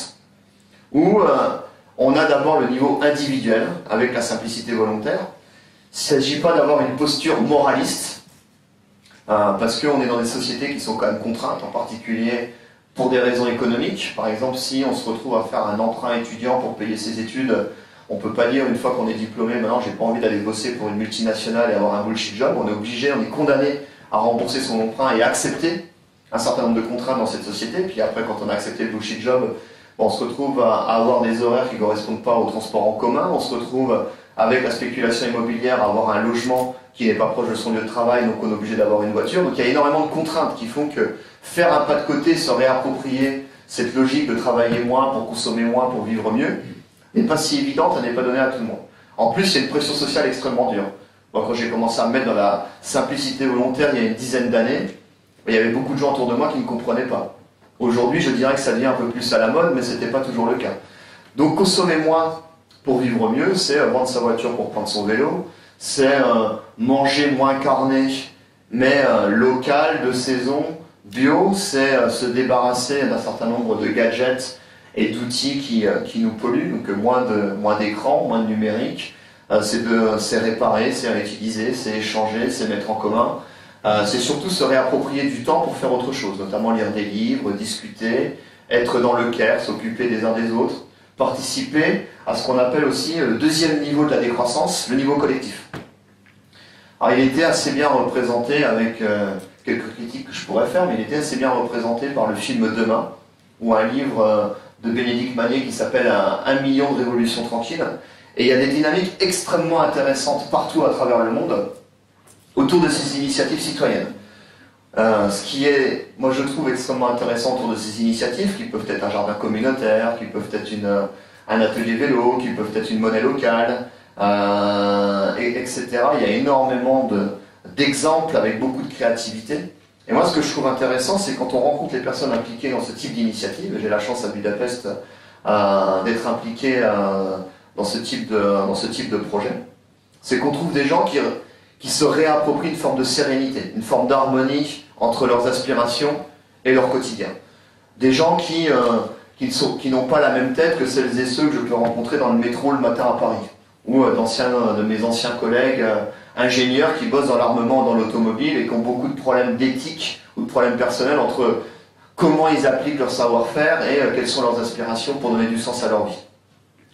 où euh, on a d'abord le niveau individuel, avec la simplicité volontaire. Il ne s'agit pas d'avoir une posture moraliste, Euh, parce qu'on est dans des sociétés qui sont quand même contraintes, en particulier pour des raisons économiques. Par exemple, si on se retrouve à faire un emprunt étudiant pour payer ses études, on ne peut pas dire une fois qu'on est diplômé, maintenant j'ai pas envie d'aller bosser pour une multinationale et avoir un bullshit job. On est obligé, on est condamné à rembourser son emprunt et à accepter un certain nombre de contraintes dans cette société. Puis après, quand on a accepté le bullshit job, on se retrouve à avoir des horaires qui ne correspondent pas au transport en commun, on se retrouve avec la spéculation immobilière à avoir un logement qui n'est pas proche de son lieu de travail, donc on est obligé d'avoir une voiture. Donc il y a énormément de contraintes qui font que faire un pas de côté, se réapproprier cette logique de travailler moins pour consommer moins, pour vivre mieux, n'est pas si évidente, elle n'est pas donnée à tout le monde. En plus, il y a une pression sociale extrêmement dure. Moi, quand j'ai commencé à me mettre dans la simplicité volontaire il y a une dizaine d'années, il y avait beaucoup de gens autour de moi qui ne comprenaient pas. Aujourd'hui, je dirais que ça devient un peu plus à la mode, mais ce n'était pas toujours le cas. Donc consommer moins pour vivre mieux, c'est vendre sa voiture pour prendre son vélo, c'est euh, manger moins carné, mais euh, local, de saison, bio, c'est euh, se débarrasser d'un certain nombre de gadgets et d'outils qui, euh, qui nous polluent, donc euh, moins de, moins d'écran, moins de numérique, euh, c'est de, c'est réparer, c'est réutiliser, c'est échanger, c'est mettre en commun, euh, c'est surtout se réapproprier du temps pour faire autre chose, notamment lire des livres, discuter, être dans le care, s'occuper des uns des autres, participer à ce qu'on appelle aussi le deuxième niveau de la décroissance, le niveau collectif. Alors il était assez bien représenté avec euh, quelques critiques que je pourrais faire, mais il était assez bien représenté par le film Demain, ou un livre euh, de Bénédicte Magnier qui s'appelle « Un million de révolutions tranquilles ». Et il y a des dynamiques extrêmement intéressantes partout à travers le monde autour de ces initiatives citoyennes. Euh, ce qui est, moi je trouve, extrêmement intéressant autour de ces initiatives, qui peuvent être un jardin communautaire, qui peuvent être une, un atelier vélo, qui peuvent être une monnaie locale, euh, et, etc. Il y a énormément d'exemples de, avec beaucoup de créativité. Et moi ce que je trouve intéressant, c'est quand on rencontre les personnes impliquées dans ce type d'initiative. J'ai la chance à Budapest euh, d'être impliqué euh, dans, ce type de, dans ce type de projet. C'est qu'on trouve des gens qui... qui se réapproprient une forme de sérénité, une forme d'harmonie entre leurs aspirations et leur quotidien. Des gens qui, euh, qui, sont, qui n'ont pas la même tête que celles et ceux que je peux rencontrer dans le métro le matin à Paris, ou euh, d'anciens, de mes anciens collègues euh, ingénieurs qui bossent dans l'armement, dans l'automobile, et qui ont beaucoup de problèmes d'éthique ou de problèmes personnels entre comment ils appliquent leur savoir-faire et euh, quelles sont leurs aspirations pour donner du sens à leur vie.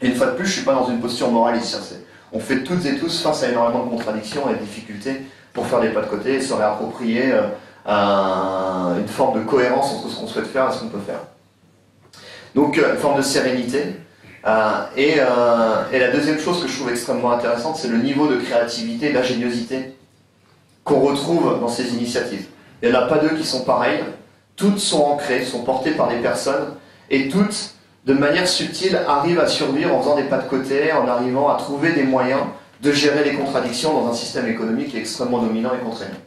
Et une fois de plus, je ne suis pas dans une posture moraliste, ça c'est... On fait toutes et tous face à énormément de contradictions et de difficultés pour faire des pas de côté et se réapproprier euh, un, une forme de cohérence entre ce qu'on souhaite faire et ce qu'on peut faire. Donc euh, une forme de sérénité. Euh, et, euh, et la deuxième chose que je trouve extrêmement intéressante, c'est le niveau de créativité et d'ingéniosité qu'on retrouve dans ces initiatives. Il n'y en a pas deux qui sont pareilles. Toutes sont ancrées, sont portées par des personnes et toutes, de manière subtile, arrivent à survivre en faisant des pas de côté, en arrivant à trouver des moyens de gérer les contradictions dans un système économique qui est extrêmement dominant et contraignant.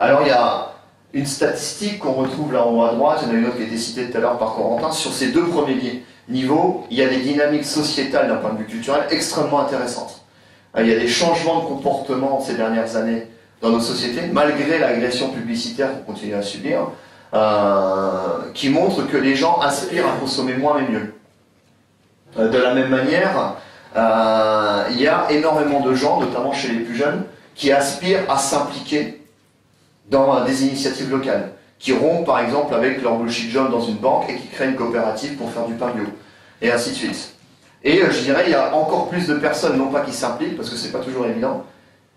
Alors il y a une statistique qu'on retrouve là en haut à droite, il y en a une autre qui a été citée tout à l'heure par Corentin, sur ces deux premiers niveaux, il y a des dynamiques sociétales d'un point de vue culturel extrêmement intéressantes. Il y a des changements de comportement ces dernières années dans nos sociétés, malgré l'agression publicitaire qu'on continue à subir, euh, qui montre que les gens aspirent à consommer moins mais mieux. Euh, de la même manière, euh, il y a énormément de gens, notamment chez les plus jeunes, qui aspirent à s'impliquer dans euh, des initiatives locales, qui rompent par exemple avec leur bullshit job dans une banque et qui créent une coopérative pour faire du pain bio, et ainsi de suite. Et euh, je dirais, il y a encore plus de personnes, non pas qui s'impliquent, parce que c'est pas toujours évident,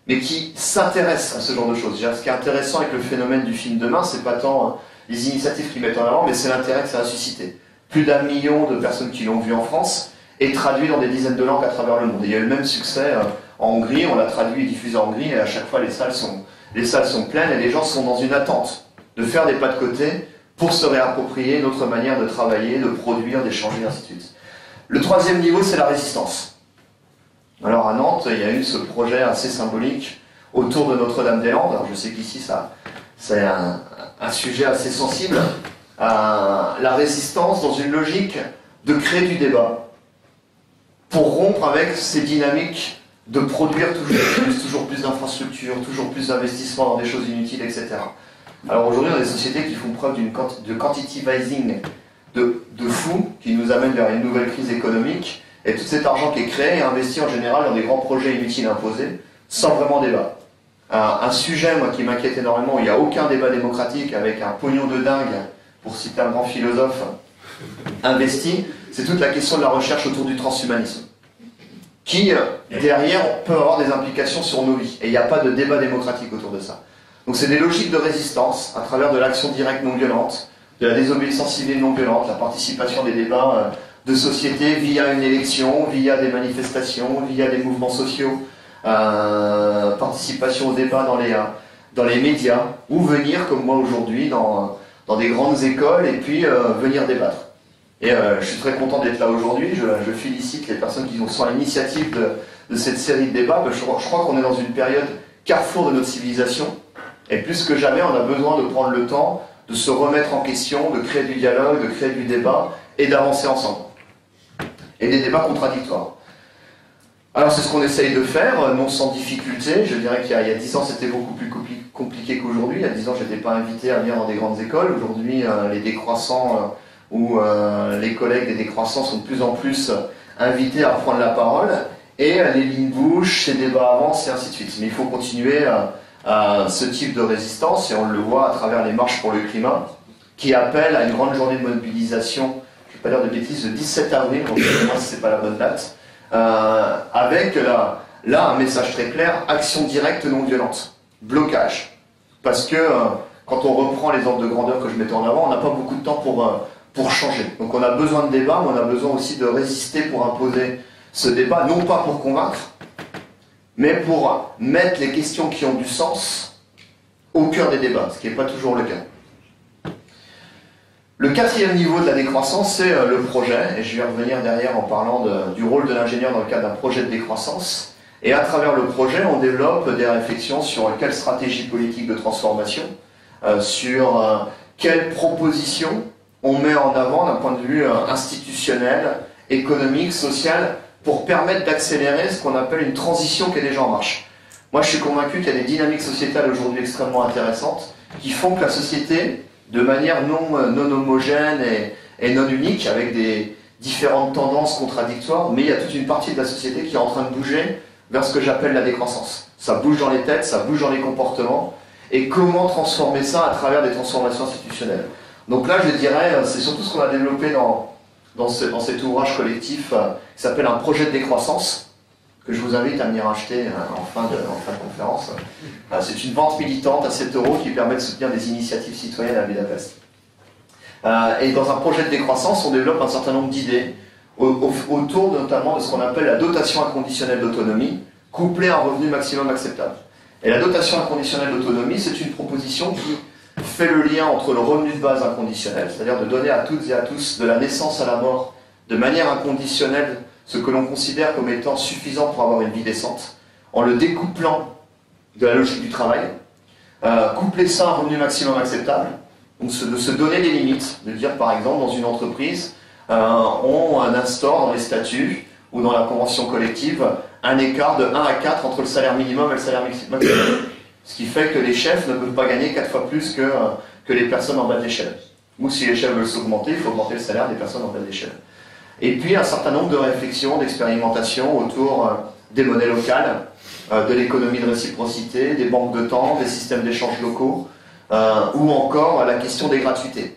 mais qui s'intéressent à ce genre de choses. Ce qui est intéressant avec le phénomène du film Demain, c'est pas tant les initiatives qu'ils mettent en avant, mais c'est l'intérêt que ça a suscité. Plus d'un million de personnes qui l'ont vu en France, et traduit dans des dizaines de langues à travers le monde. Et il y a eu le même succès en Hongrie, on l'a traduit et diffusé en Hongrie, et à chaque fois les salles sont, les salles sont pleines, et les gens sont dans une attente de faire des pas de côté pour se réapproprier notre manière de travailler, de produire, d'échanger, ainsi de suite. Le troisième niveau, c'est la résistance. Alors à Nantes, il y a eu ce projet assez symbolique autour de Notre-Dame-des-Landes. Alors je sais qu'ici, ça, c'est un, un sujet assez sensible. Euh, la résistance dans une logique de créer du débat pour rompre avec ces dynamiques de produire toujours plus, toujours plus d'infrastructures, toujours plus d'investissements dans des choses inutiles, et cetera. Alors aujourd'hui, on a des sociétés qui font preuve d'une quanti- de quantitivizing de, de fou, qui nous amène vers une nouvelle crise économique. Et tout cet argent qui est créé est investi en général dans des grands projets inutiles imposés, sans vraiment débat. Un, un sujet, moi, qui m'inquiète énormément, où il n'y a aucun débat démocratique, avec un pognon de dingue, pour citer un grand philosophe, investi, c'est toute la question de la recherche autour du transhumanisme, qui, derrière, peut avoir des implications sur nos vies. Et il n'y a pas de débat démocratique autour de ça. Donc c'est des logiques de résistance, à travers de l'action directe non violente, de la désobéissance civile non violente, la participation des débats... Euh, de société via une élection, via des manifestations, via des mouvements sociaux, euh, participation au débat dans les, dans les médias, ou venir, comme moi aujourd'hui, dans, dans des grandes écoles, et puis euh, venir débattre. Et euh, je suis très content d'être là aujourd'hui, je, je félicite les personnes qui sont à l'initiative de, de cette série de débats, parce que je crois, je crois qu'on est dans une période carrefour de notre civilisation, et plus que jamais on a besoin de prendre le temps de se remettre en question, de créer du dialogue, de créer du débat, et d'avancer ensemble. Et des débats contradictoires. Alors c'est ce qu'on essaye de faire, non sans difficulté. Je dirais qu'il y a dix ans c'était beaucoup plus compliqué qu'aujourd'hui. Il y a dix ans je n'étais pas invité à venir dans des grandes écoles. Aujourd'hui euh, les décroissants euh, ou euh, les collègues des décroissants sont de plus en plus invités à prendre la parole. Et euh, les lignes bouches, ces débats avancent et ainsi de suite. Mais il faut continuer euh, à ce type de résistance et on le voit à travers les marches pour le climat qui appellent à une grande journée de mobilisation pas dire de bêtises, le dix-sept avril, donc je ne sais pas si c'est pas la bonne date, euh, avec la, là un message très clair, action directe non violente, blocage. Parce que euh, quand on reprend les ordres de grandeur que je mettais en avant, on n'a pas beaucoup de temps pour, euh, pour changer. Donc on a besoin de débat, mais on a besoin aussi de résister pour imposer ce débat, non pas pour convaincre, mais pour mettre les questions qui ont du sens au cœur des débats, ce qui n'est pas toujours le cas. Le quatrième niveau de la décroissance, c'est le projet, et je vais revenir derrière en parlant de, du rôle de l'ingénieur dans le cadre d'un projet de décroissance. Et à travers le projet, on développe des réflexions sur quelle stratégie politique de transformation, euh, sur euh, quelles propositions on met en avant d'un point de vue euh, institutionnel, économique, social, pour permettre d'accélérer ce qu'on appelle une transition qui est déjà en marche. Moi, je suis convaincu qu'il y a des dynamiques sociétales aujourd'hui extrêmement intéressantes qui font que la société... de manière non, non homogène et, et non unique, avec des différentes tendances contradictoires, mais il y a toute une partie de la société qui est en train de bouger vers ce que j'appelle la décroissance. Ça bouge dans les têtes, ça bouge dans les comportements, et comment transformer ça à travers des transformations institutionnelles. Donc là, je dirais, c'est surtout ce qu'on a développé dans, dans, ce, dans cet ouvrage collectif euh, qui s'appelle un projet de décroissance, que je vous invite à venir acheter euh, en, fin de, en fin de conférence. Euh, c'est une vente militante à sept euros qui permet de soutenir des initiatives citoyennes à Budapest. Euh, et dans un projet de décroissance, on développe un certain nombre d'idées au, au, autour notamment de ce qu'on appelle la dotation inconditionnelle d'autonomie, couplée à un revenu maximum acceptable. Et la dotation inconditionnelle d'autonomie, c'est une proposition qui fait le lien entre le revenu de base inconditionnel, c'est-à-dire de donner à toutes et à tous, de la naissance à la mort, de manière inconditionnelle, ce que l'on considère comme étant suffisant pour avoir une vie décente, en le découplant de la logique du travail, euh, coupler ça à un revenu maximum acceptable, donc se, de se donner des limites, de dire par exemple dans une entreprise, euh, on instaure dans les statuts ou dans la convention collective un écart de un à quatre entre le salaire minimum et le salaire maximum, ce qui fait que les chefs ne peuvent pas gagner quatre fois plus que, euh, que les personnes en bas de l'échelle. Ou si les chefs veulent s'augmenter, il faut augmenter le salaire des personnes en bas de l'échelle. Et puis un certain nombre de réflexions, d'expérimentations autour euh, des monnaies locales, euh, de l'économie de réciprocité, des banques de temps, des systèmes d'échange locaux, euh, ou encore euh, la question des gratuités.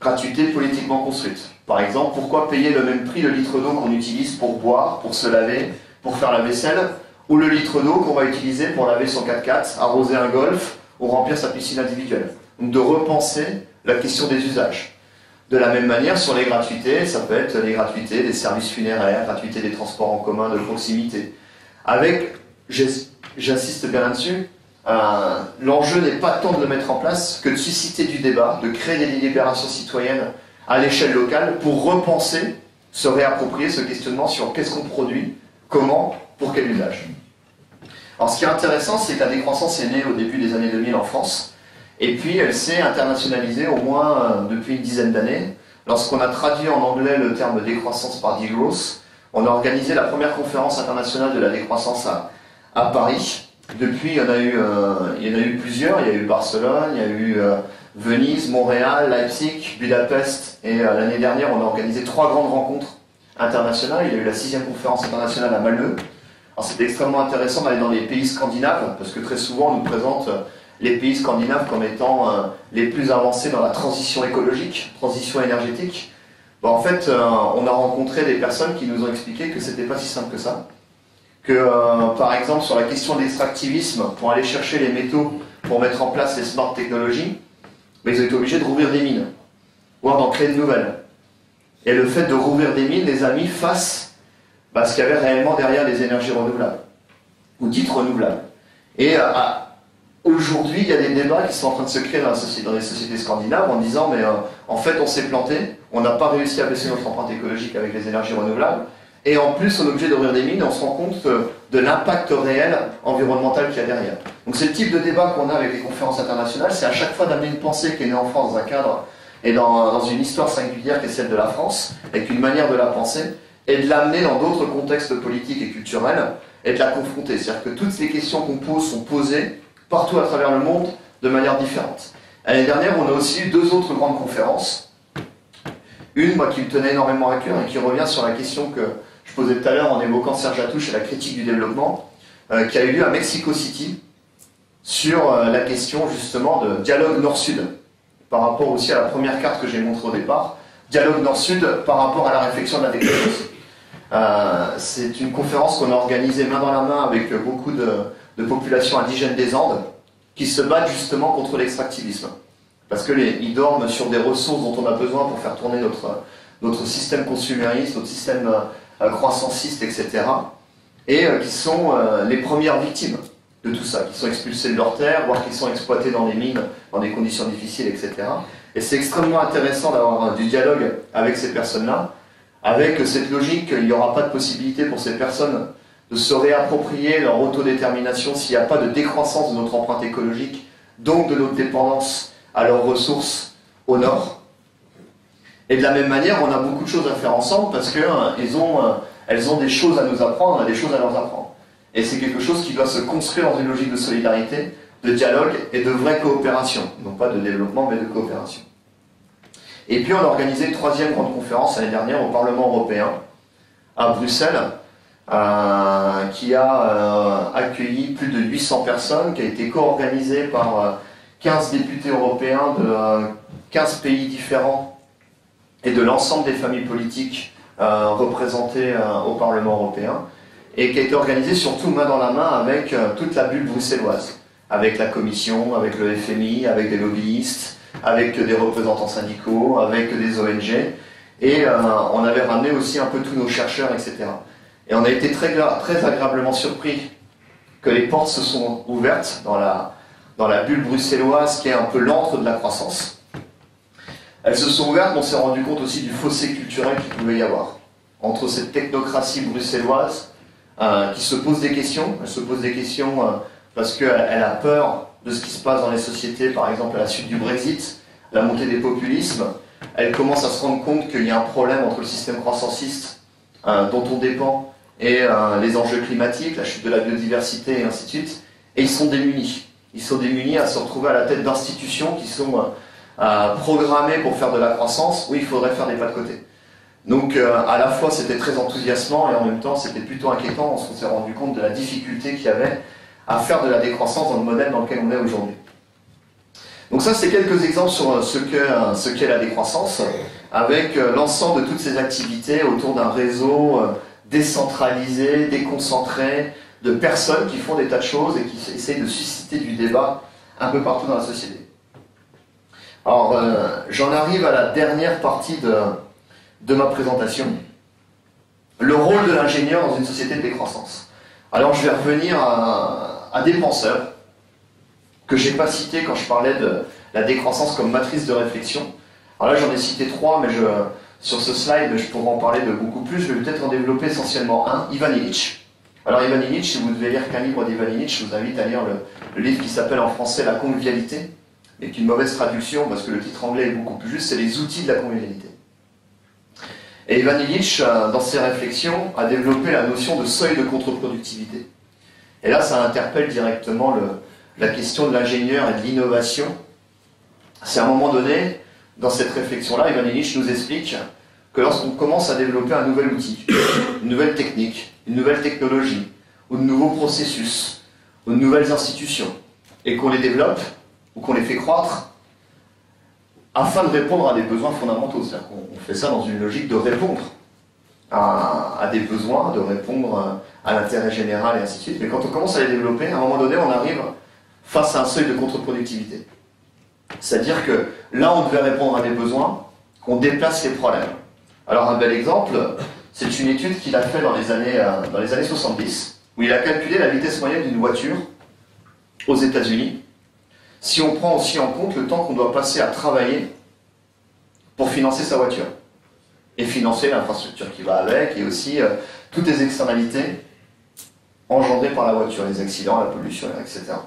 Gratuité politiquement construite. Par exemple, pourquoi payer le même prix le litre d'eau qu'on utilise pour boire, pour se laver, pour faire la vaisselle, ou le litre d'eau qu'on va utiliser pour laver son quatre quatre, arroser un golf, ou remplir sa piscine individuelle. Donc de repenser la question des usages. De la même manière, sur les gratuités, ça peut être les gratuités des services funéraires, gratuité des transports en commun de proximité. Avec, j'insiste bien là-dessus, euh, l'enjeu n'est pas tant de le mettre en place que de susciter du débat, de créer des délibérations citoyennes à l'échelle locale pour repenser, se réapproprier ce questionnement sur qu'est-ce qu'on produit, comment, pour quel usage. Alors ce qui est intéressant, c'est que la décroissance est née au début des années deux mille en France. Et puis elle s'est internationalisée au moins depuis une dizaine d'années. Lorsqu'on a traduit en anglais le terme décroissance par degrowth, on a organisé la première conférence internationale de la décroissance à, à Paris. Depuis, il y en a eu, euh, il y en a eu plusieurs. Il y a eu Barcelone, il y a eu euh, Venise, Montréal, Leipzig, Budapest. Et euh, l'année dernière, on a organisé trois grandes rencontres internationales. Il y a eu la sixième conférence internationale à Malmö. Alors c'était extrêmement intéressant d'aller dans les pays scandinaves, parce que très souvent, on nous présente Euh, les pays scandinaves comme étant euh, les plus avancés dans la transition écologique, transition énergétique. Ben, en fait, euh, on a rencontré des personnes qui nous ont expliqué que c'était pas si simple que ça. Que, euh, par exemple, sur la question de l'extractivisme, pour aller chercher les métaux, pour mettre en place les smart technologies, ben, ils ont été obligés de rouvrir des mines, voire d'en créer de nouvelles. Et le fait de rouvrir des mines les a mis face à ben, ce qu'il y avait réellement derrière les énergies renouvelables, ou dites renouvelables. Et euh, à aujourd'hui, il y a des débats qui sont en train de se créer dans, la société, dans les sociétés scandinaves en disant mais euh, en fait on s'est planté, on n'a pas réussi à baisser notre empreinte écologique avec les énergies renouvelables et en plus on est obligé d'ouvrir des mines et on se rend compte de l'impact réel environnemental qu'il y a derrière. Donc c'est le type de débat qu'on a avec les conférences internationales, c'est à chaque fois d'amener une pensée qui est née en France dans un cadre et dans, dans une histoire singulière qui est celle de la France, avec une manière de la penser et de l'amener dans d'autres contextes politiques et culturels et de la confronter. C'est-à-dire que toutes les questions qu'on pose sont posées partout à travers le monde, de manière différente. L'année dernière, on a aussi eu deux autres grandes conférences. Une, moi, qui me tenait énormément à cœur et qui revient sur la question que je posais tout à l'heure en évoquant Serge Latouche et la critique du développement, euh, qui a eu lieu à Mexico City, sur euh, la question, justement, de dialogue Nord-Sud, par rapport aussi à la première carte que j'ai montrée au départ, dialogue Nord-Sud par rapport à la réflexion de la technologie. Euh, C'est une conférence qu'on a organisée main dans la main avec beaucoup de... de populations indigènes des Andes qui se battent justement contre l'extractivisme. Parce qu'ils dorment sur des ressources dont on a besoin pour faire tourner notre, notre système consumériste, notre système euh, croissanciste, et cetera. Et euh, qui sont euh, les premières victimes de tout ça, qui sont expulsés de leurs terres, voire qui sont exploités dans des mines, dans des conditions difficiles, et cetera. Et c'est extrêmement intéressant d'avoir euh, du dialogue avec ces personnes-là. Avec euh, cette logique, il n'y aura pas de possibilité pour ces personnes de se réapproprier leur autodétermination s'il n'y a pas de décroissance de notre empreinte écologique, donc de notre dépendance à leurs ressources au nord. Et de la même manière, on a beaucoup de choses à faire ensemble parce qu'elles euh, ont, euh, elles ont des choses à nous apprendre, des choses à leur apprendre. Et c'est quelque chose qui doit se construire dans une logique de solidarité, de dialogue et de vraie coopération. Non pas de développement, mais de coopération. Et puis on a organisé une troisième grande conférence l'année dernière au Parlement européen, à Bruxelles, Euh, qui a euh, accueilli plus de huit cents personnes, qui a été co-organisée par euh, quinze députés européens de euh, quinze pays différents et de l'ensemble des familles politiques euh, représentées euh, au Parlement européen, et qui a été organisée surtout main dans la main avec euh, toute la bulle bruxelloise, avec la Commission, avec le F M I, avec des lobbyistes, avec des représentants syndicaux, avec des O N G, et euh, on avait ramené aussi un peu tous nos chercheurs, et cetera. Et on a été très, très agréablement surpris que les portes se sont ouvertes dans la, dans la bulle bruxelloise qui est un peu l'antre de la croissance. Elles se sont ouvertes, mais on s'est rendu compte aussi du fossé culturel qu'il pouvait y avoir entre cette technocratie bruxelloise euh, qui se pose des questions. Elle se pose des questions euh, parce qu'elle a peur de ce qui se passe dans les sociétés, par exemple à la suite du Brexit, la montée des populismes. Elle commence à se rendre compte qu'il y a un problème entre le système croissanciste euh, dont on dépend et euh, les enjeux climatiques, la chute de la biodiversité et ainsi de suite. Et ils sont démunis. Ils sont démunis à se retrouver à la tête d'institutions qui sont euh, euh, programmées pour faire de la croissance. Oui, il faudrait faire des pas de côté. Donc euh, à la fois c'était très enthousiasmant et en même temps c'était plutôt inquiétant. On s'est rendu compte de la difficulté qu'il y avait à faire de la décroissance dans le modèle dans lequel on est aujourd'hui. Donc ça, c'est quelques exemples sur ce qu'est ce qu'est la décroissance, avec l'ensemble de toutes ces activités autour d'un réseau décentralisé, déconcentré, de personnes qui font des tas de choses et qui essayent de susciter du débat un peu partout dans la société. Alors, euh, j'en arrive à la dernière partie de, de ma présentation. Le rôle de l'ingénieur dans une société de décroissance. Alors, je vais revenir à, à des penseurs que je n'ai pas cité quand je parlais de la décroissance comme matrice de réflexion. Alors là, j'en ai cité trois, mais je, sur ce slide, je pourrais en parler de beaucoup plus. Je vais peut-être en développer essentiellement un, Ivan Illich. Alors Ivan Illich, si vous devez lire qu'un livre d'Ivan Illich, je vous invite à lire le, le livre qui s'appelle en français « La convivialité », et qui est une mauvaise traduction, parce que le titre anglais est beaucoup plus juste, c'est « Les outils de la convivialité ». Et Ivan Illich, dans ses réflexions, a développé la notion de seuil de contre-productivité. Et là, ça interpelle directement le... la question de l'ingénieur et de l'innovation. C'est à un moment donné, dans cette réflexion-là, Ivan Illich nous explique que lorsqu'on commence à développer un nouvel outil, une nouvelle technique, une nouvelle technologie, ou de nouveaux processus, ou de nouvelles institutions, et qu'on les développe, ou qu'on les fait croître, afin de répondre à des besoins fondamentaux. C'est-à-dire qu'on fait ça dans une logique de répondre à, à des besoins, de répondre à l'intérêt général, et ainsi de suite. Mais quand on commence à les développer, à un moment donné, on arrive face à un seuil de contre-productivité. C'est-à-dire que là, on devait répondre à des besoins, qu'on déplace les problèmes. Alors un bel exemple, c'est une étude qu'il a faite dans les années, euh, dans les années soixante-dix, où il a calculé la vitesse moyenne d'une voiture aux États-Unis, si on prend aussi en compte le temps qu'on doit passer à travailler pour financer sa voiture, et financer l'infrastructure qui va avec, et aussi euh, toutes les externalités engendrées par la voiture, les accidents, la pollution, et cetera.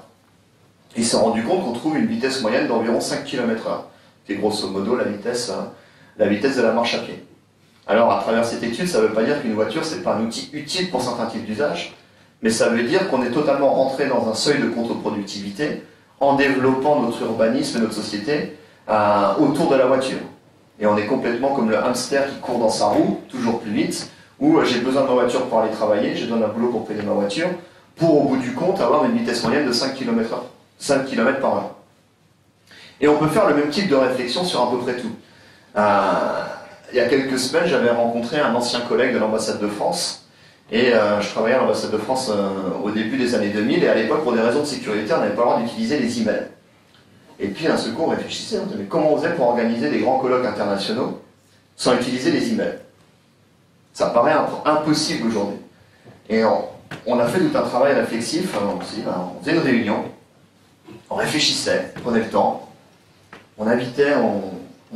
Il s'est rendu compte qu'on trouve une vitesse moyenne d'environ cinq kilomètres heure, qui est grosso modo la vitesse, la vitesse de la marche à pied. Alors à travers cette étude, ça ne veut pas dire qu'une voiture, ce n'est pas un outil utile pour certains types d'usage, mais ça veut dire qu'on est totalement rentré dans un seuil de contre-productivité en développant notre urbanisme et notre société euh, autour de la voiture. Et on est complètement comme le hamster qui court dans sa roue, toujours plus vite, où euh, j'ai besoin de ma voiture pour aller travailler, j'ai besoin d'un boulot pour payer ma voiture, pour au bout du compte avoir une vitesse moyenne de cinq kilomètres heure. cinq kilomètres par heure. Et on peut faire le même type de réflexion sur à peu près tout. Euh, il y a quelques semaines, j'avais rencontré un ancien collègue de l'ambassade de France, et euh, je travaillais à l'ambassade de France euh, au début des années deux mille, et à l'époque, pour des raisons de sécurité, on n'avait pas le droit d'utiliser les emails. Et puis, d'un seul coup, on réfléchissait, on disait, comment on faisait pour organiser des grands colloques internationaux sans utiliser les emails? Ça paraît impossible aujourd'hui. Et on, on a fait tout un travail réflexif, on s'est dit, ben, on faisait une réunion, on réfléchissait, on prenait le temps, on invitait, on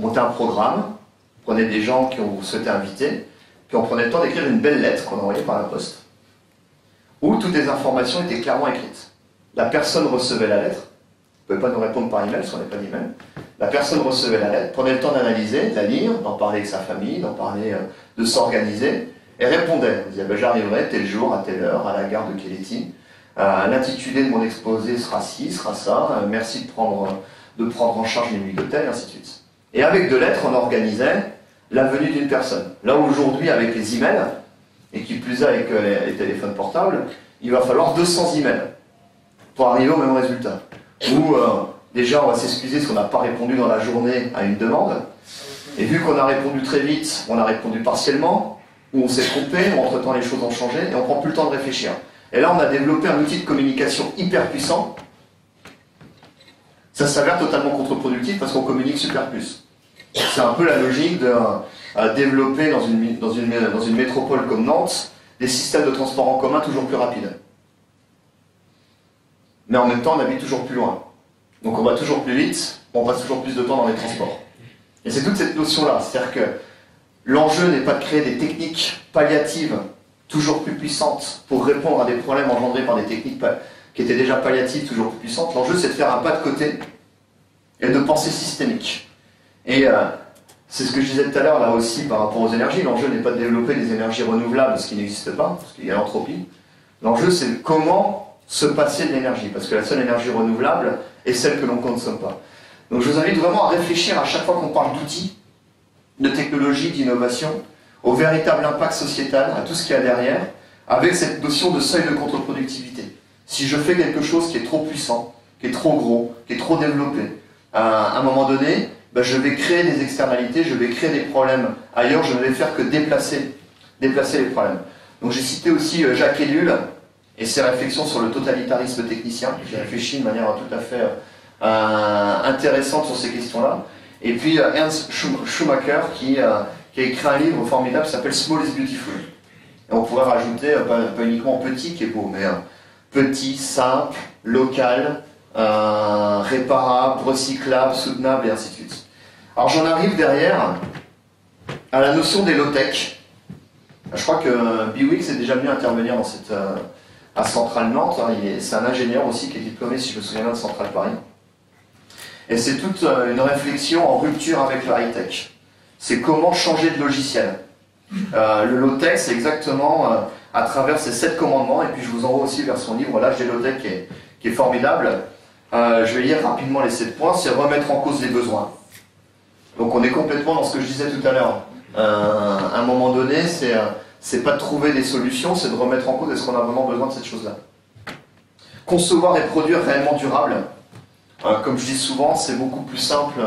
montait un programme, on prenait des gens qu'on souhaitait inviter, puis on prenait le temps d'écrire une belle lettre qu'on envoyait par la poste, où toutes les informations étaient clairement écrites. La personne recevait la lettre, on ne pouvait pas nous répondre par email, si on n'avait pas d'email. La personne recevait la lettre, prenait le temps d'analyser, de la lire, d'en parler avec sa famille, d'en parler, euh, de s'organiser, et répondait. On disait, ben, j'arriverai tel jour, à telle heure, à la gare de Keleti. Euh, l'intitulé de mon exposé sera ci, sera ça, euh, merci de prendre, de prendre en charge les nuits d'hôtel, et ainsi de suite. Et avec deux lettres, on organisait la venue d'une personne. Là aujourd'hui, avec les emails, et qui plus est avec euh, les, les téléphones portables, il va falloir deux cents emails pour arriver au même résultat. Ou euh, déjà, on va s'excuser si on n'a pas répondu dans la journée à une demande, et vu qu'on a répondu très vite, on a répondu partiellement, ou on s'est trompé, ou entre-temps les choses ont changé, et on ne prend plus le temps de réfléchir. Et là, on a développé un outil de communication hyper puissant. Ça s'avère totalement contre-productif parce qu'on communique super plus. C'est un peu la logique de euh, développer dans une, dans, une, dans une métropole comme Nantes des systèmes de transport en commun toujours plus rapides. Mais en même temps, on habite toujours plus loin. Donc on va toujours plus vite, on passe toujours plus de temps dans les transports. Et c'est toute cette notion-là, c'est-à-dire que l'enjeu n'est pas de créer des techniques palliatives toujours plus puissantes pour répondre à des problèmes engendrés par des techniques qui étaient déjà palliatives, toujours plus puissantes. L'enjeu, c'est de faire un pas de côté et de penser systémique. Et euh, c'est ce que je disais tout à l'heure, là aussi, par rapport aux énergies. L'enjeu n'est pas de développer des énergies renouvelables, ce qui n'existe pas, parce qu'il y a l'entropie. L'enjeu, c'est comment se passer de l'énergie, parce que la seule énergie renouvelable est celle que l'on ne consomme pas. Donc je vous invite vraiment à réfléchir à chaque fois qu'on parle d'outils, de technologie, d'innovation, au véritable impact sociétal, à tout ce qu'il y a derrière, avec cette notion de seuil de contre-productivité. Si je fais quelque chose qui est trop puissant, qui est trop gros, qui est trop développé, à un moment donné, ben je vais créer des externalités, je vais créer des problèmes ailleurs, je ne vais faire que déplacer, déplacer les problèmes. Donc j'ai cité aussi Jacques Ellul et ses réflexions sur le totalitarisme technicien, qui réfléchit de manière tout à fait euh, intéressante sur ces questions-là. Et puis euh, Ernst Schumacher qui, euh, qui a écrit un livre formidable qui s'appelle Small is Beautiful. Et on pourrait rajouter, euh, pas, pas uniquement petit qui est beau, mais euh, petit, simple, local, euh, réparable, recyclable, soutenable et ainsi de suite. Alors j'en arrive derrière à la notion des low-tech. Je crois que euh, Biwix est déjà venu intervenir dans cette, euh, à Centrale Nantes. Hein, c'est un ingénieur aussi qui est diplômé, si je me souviens bien, de Centrale Paris. Et c'est toute une réflexion en rupture avec le high-tech. C'est comment changer de logiciel. Euh, le low-tech, c'est exactement euh, à travers ces sept commandements, et puis je vous envoie aussi vers son livre, L'âge des low-tech, qui, qui est formidable. Euh, je vais lire rapidement les sept points, c'est remettre en cause les besoins. Donc on est complètement dans ce que je disais tout à l'heure. Euh, à un moment donné, c'est euh, pas de trouver des solutions, c'est de remettre en cause est-ce qu'on a vraiment besoin de cette chose-là. Concevoir et produire réellement durable. Comme je dis souvent, c'est beaucoup plus simple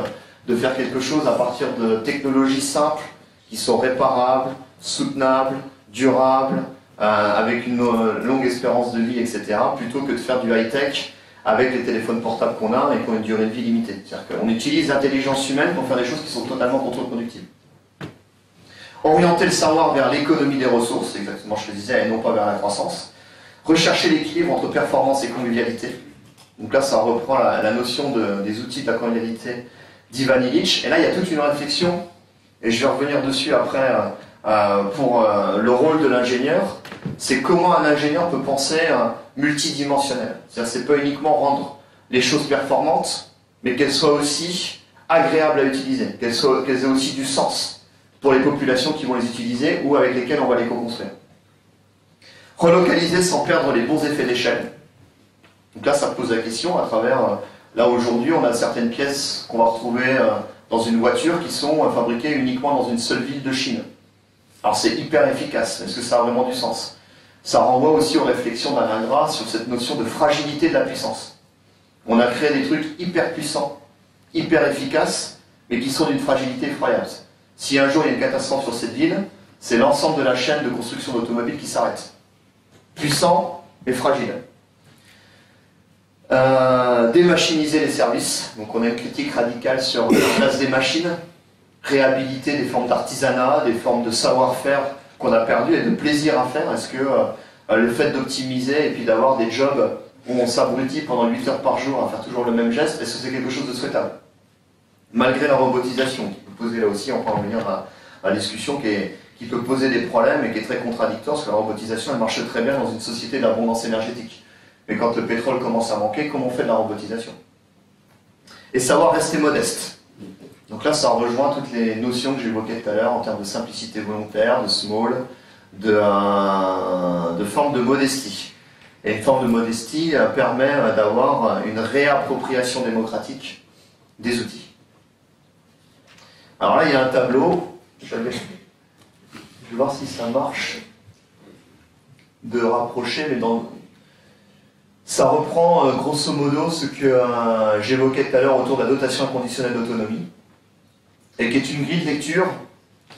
de faire quelque chose à partir de technologies simples, qui sont réparables, soutenables, durables, euh, avec une euh, longue espérance de vie, et cetera, plutôt que de faire du high-tech avec les téléphones portables qu'on a et qui ont une durée de vie limitée. C'est-à-dire qu'on utilise l'intelligence humaine pour faire des choses qui sont totalement contre-productives. Orienter le savoir vers l'économie des ressources, c'est exactement ce que je disais, et non pas vers la croissance. Rechercher l'équilibre entre performance et convivialité. Donc là, ça reprend la, la notion de, des outils de la convivialité d'Ivan Illich. Et là, il y a toute une réflexion, et je vais revenir dessus après, euh, pour euh, le rôle de l'ingénieur. C'est comment un ingénieur peut penser euh, multidimensionnel. C'est-à-dire, c'est pas uniquement rendre les choses performantes, mais qu'elles soient aussi agréables à utiliser, qu'elles soient, qu'elles aient aussi du sens pour les populations qui vont les utiliser ou avec lesquelles on va les co-construire. Relocaliser sans perdre les bons effets d'échelle. Donc là, ça pose la question à travers, là aujourd'hui, on a certaines pièces qu'on va retrouver dans une voiture qui sont fabriquées uniquement dans une seule ville de Chine. Alors c'est hyper efficace, est-ce que ça a vraiment du sens? Ça renvoie aussi aux réflexions d'Alain Gras sur cette notion de fragilité de la puissance. On a créé des trucs hyper puissants, hyper efficaces, mais qui sont d'une fragilité effroyable. Si un jour il y a une catastrophe sur cette ville, c'est l'ensemble de la chaîne de construction d'automobiles qui s'arrête. Puissant, mais fragile. Euh, démachiniser les services, donc on a une critique radicale sur la place des machines, réhabiliter des formes d'artisanat, des formes de savoir-faire qu'on a perdu et de plaisir à faire. Est-ce que euh, le fait d'optimiser et puis d'avoir des jobs où on s'abrutit pendant huit heures par jour à faire toujours le même geste, est-ce que c'est quelque chose de souhaitable? Malgré la robotisation, qui peut poser là aussi, on peut en venir à, à la discussion qui, est, qui peut poser des problèmes et qui est très contradictoire, parce que la robotisation elle marche très bien dans une société d'abondance énergétique. Mais quand le pétrole commence à manquer, comment on fait de la robotisation? Et savoir rester modeste. Donc là, ça rejoint toutes les notions que j'évoquais tout à l'heure en termes de simplicité volontaire, de small, de, euh, de forme de modestie. Et une forme de modestie euh, permet euh, d'avoir une réappropriation démocratique des outils. Alors là, il y a un tableau. Je vais voir si ça marche de rapprocher, mais dans... Ça reprend euh, grosso modo ce que euh, j'évoquais tout à l'heure autour de la dotation inconditionnelle d'autonomie, et qui est une grille de lecture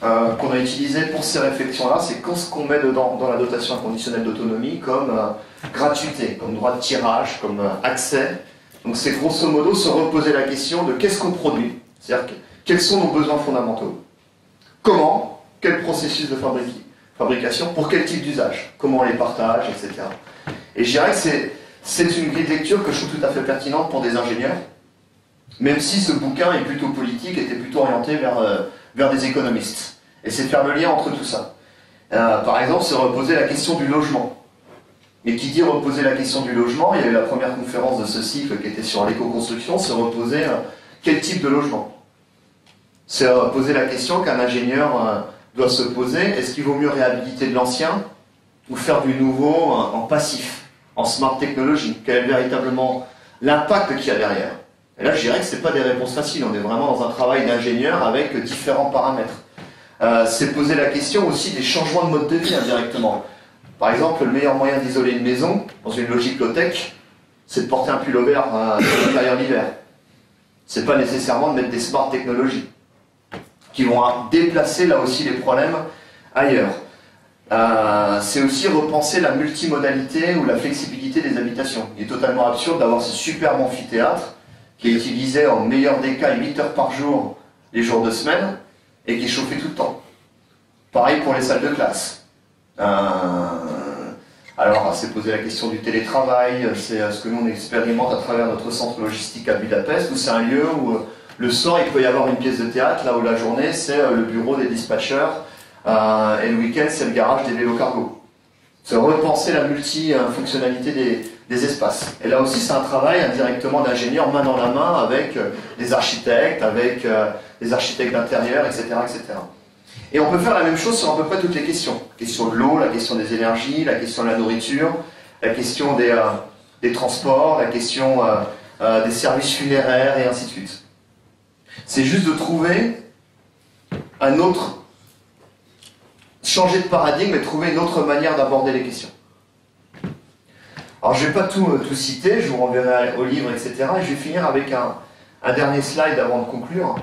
euh, qu'on a utilisée pour ces réflexions-là. C'est qu'est-ce qu'on met dedans, dans la dotation inconditionnelle d'autonomie comme euh, gratuité, comme droit de tirage, comme euh, accès. Donc c'est grosso modo se reposer la question de qu'est-ce qu'on produit, c'est-à-dire que, quels sont nos besoins fondamentaux, comment, quel processus de fabrique, fabrication, pour quel type d'usage, comment on les partage, et cetera. Et je dirais que c'est... C'est une grille de lecture que je trouve tout à fait pertinente pour des ingénieurs, Même si ce bouquin est plutôt politique, était plutôt orienté vers, euh, vers des économistes. Et c'est de faire le lien entre tout ça. Euh, par exemple, c'est reposer la question du logement. Mais qui dit reposer la question du logement, il y a eu la première conférence de ce cycle qui était sur l'éco-construction, c'est reposer euh, quel type de logement. C'est euh, poser la question qu'un ingénieur euh, doit se poser, est-ce qu'il vaut mieux réhabiliter de l'ancien ou faire du nouveau euh, en passif, en smart technologie? Quel est véritablement l'impact qu'il y a derrière? Et là, je dirais que ce n'est pas des réponses faciles, on est vraiment dans un travail d'ingénieur avec différents paramètres. Euh, c'est poser la question aussi des changements de mode de vie indirectement. Par exemple, le meilleur moyen d'isoler une maison, dans une logique low-tech, c'est de porter un pull over à l'intérieur l'hiver. C'est pas nécessairement de mettre des smart technologies, qui vont déplacer là aussi les problèmes ailleurs. Euh, c'est aussi repenser la multimodalité ou la flexibilité des habitations. Il est totalement absurde d'avoir ce superbe amphithéâtre qui est utilisé en meilleur des cas huit heures par jour, les jours de semaine, et qui est chauffé tout le temps. Pareil pour les salles de classe. Euh, alors, c'est poser la question du télétravail, c'est ce que nous on expérimente à travers notre centre logistique à Budapest, où c'est un lieu où le soir il peut y avoir une pièce de théâtre, là où la journée c'est le bureau des dispatchers, euh, et le week-end c'est le garage des vélos cargo. C'est repenser la multifonctionnalité des, des espaces. Et là aussi c'est un travail indirectement d'ingénieur main dans la main avec les architectes, avec euh, les architectes d'intérieur, et cetera, et cetera. Et on peut faire la même chose sur à peu près toutes les questions. La question de l'eau, la question des énergies, la question de la nourriture, la question des, euh, des transports, la question euh, euh, des services funéraires, et ainsi de suite. C'est juste de trouver un autre, changer de paradigme et trouver une autre manière d'aborder les questions. Alors je ne vais pas tout, euh, tout citer, je vous renverrai au livre, et cetera. Et je vais finir avec un, un dernier slide avant de conclure.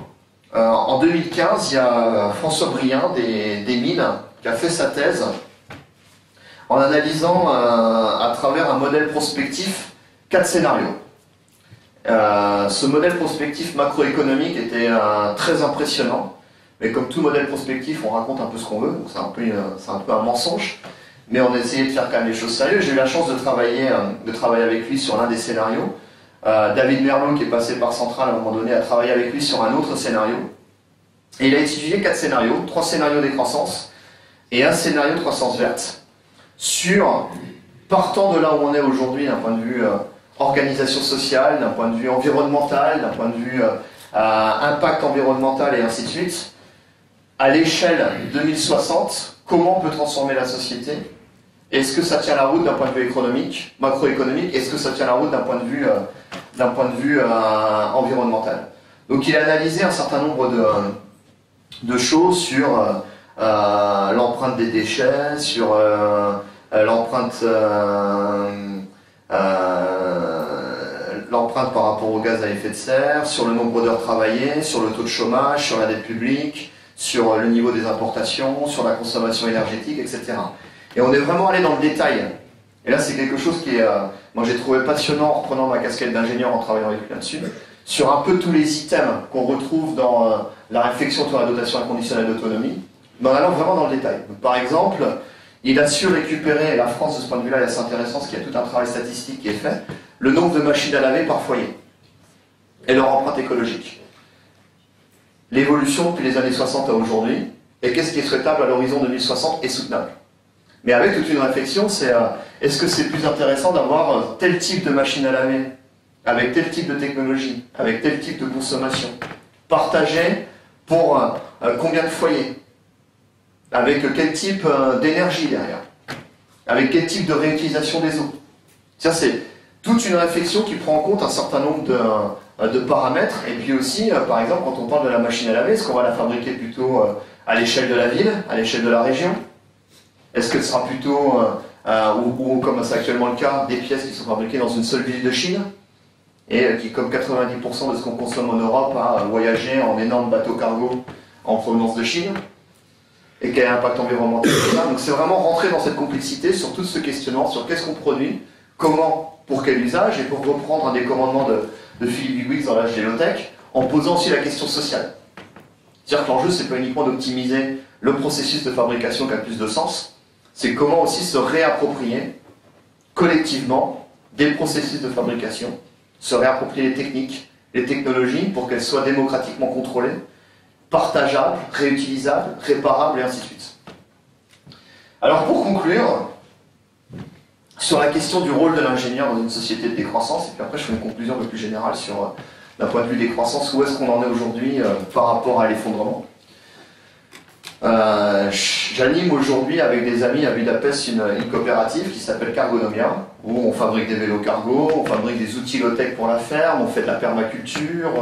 Euh, en deux mille quinze, il y a François Brien des, des Mines qui a fait sa thèse en analysant euh, à travers un modèle prospectif quatre scénarios. Euh, ce modèle prospectif macroéconomique était euh, très impressionnant, mais comme tout modèle prospectif, on raconte un peu ce qu'on veut, donc c'est un, euh, un peu un mensonge, mais on a essayé de faire quand même les choses sérieuses. J'ai eu la chance de travailler, euh, de travailler avec lui sur l'un des scénarios. Euh, David Merlot, qui est passé par Centrale à un moment donné, a travaillé avec lui sur un autre scénario. Et il a étudié quatre scénarios, trois scénarios décroissance et un scénario de croissance verte, sur, partant de là où on est aujourd'hui d'un point de vue euh, organisation sociale, d'un point de vue environnemental, d'un point de vue euh, euh, impact environnemental et ainsi de suite, à l'échelle deux mille soixante, comment on peut transformer la société? Est-ce que ça tient la route d'un point de vue économique, macroéconomique? Est-ce que ça tient la route d'un point de vue, euh, d'un point de vue euh, environnemental? Donc il a analysé un certain nombre de, de choses sur euh, l'empreinte des déchets, sur euh, l'empreinte euh, euh, l'empreinte par rapport au gaz à effet de serre, sur le nombre d'heures travaillées, sur le taux de chômage, sur la dette publique, sur le niveau des importations, sur la consommation énergétique, et cetera. Et on est vraiment allé dans le détail. Et là, c'est quelque chose qui est, euh, moi, j'ai trouvé passionnant en reprenant ma casquette d'ingénieur en travaillant avec lui là-dessus, sur un peu tous les items qu'on retrouve dans euh, la réflexion sur la dotation inconditionnelle d'autonomie, mais en allant vraiment dans le détail. Donc, par exemple, il a su récupérer, et la France, de ce point de vue-là, c'est intéressant, parce qu'il y a tout un travail statistique qui est fait, le nombre de machines à laver par foyer et leur empreinte écologique. L'évolution depuis les années soixante à aujourd'hui, et qu'est-ce qui est souhaitable à l'horizon deux mille soixante et soutenable? Mais avec toute une réflexion, c'est euh, est-ce que c'est plus intéressant d'avoir euh, tel type de machine à laver, avec tel type de technologie, avec tel type de consommation, partagée pour euh, combien de foyers, avec quel type euh, d'énergie derrière, avec quel type de réutilisation des eaux. C'est toute une réflexion qui prend en compte un certain nombre de, de paramètres, et puis aussi, euh, par exemple, quand on parle de la machine à laver, est-ce qu'on va la fabriquer plutôt euh, à l'échelle de la ville, à l'échelle de la région ? Est-ce que ce sera plutôt, euh, euh, ou, ou comme c'est actuellement le cas, des pièces qui sont fabriquées dans une seule ville de Chine et euh, qui, comme quatre-vingt-dix pour cent de ce qu'on consomme en Europe, a voyagé en énorme bateau cargo en provenance de Chine? Et quel impact environnemental? Donc c'est vraiment rentrer dans cette complexité sur tout ce questionnement sur qu'est-ce qu'on produit, comment, pour quel usage, et pour reprendre un des commandements de, de Philippe Bigwix dans l'âge des low-tech, en posant aussi la question sociale. C'est-à-dire que l'enjeu, c'est pas uniquement d'optimiser le processus de fabrication qui a plus de sens, c'est comment aussi se réapproprier collectivement des processus de fabrication, se réapproprier les techniques, les technologies pour qu'elles soient démocratiquement contrôlées, partageables, réutilisables, réparables et ainsi de suite. Alors pour conclure, sur la question du rôle de l'ingénieur dans une société de décroissance, et puis après je fais une conclusion un peu plus générale sur d'un point de vue décroissance, où est-ce qu'on en est aujourd'hui euh, par rapport à l'effondrement. Euh, J'anime aujourd'hui avec des amis à Budapest une, une coopérative qui s'appelle Cargonomia, où on fabrique des vélos cargo, on fabrique des outils low-tech pour la ferme, on fait de la permaculture,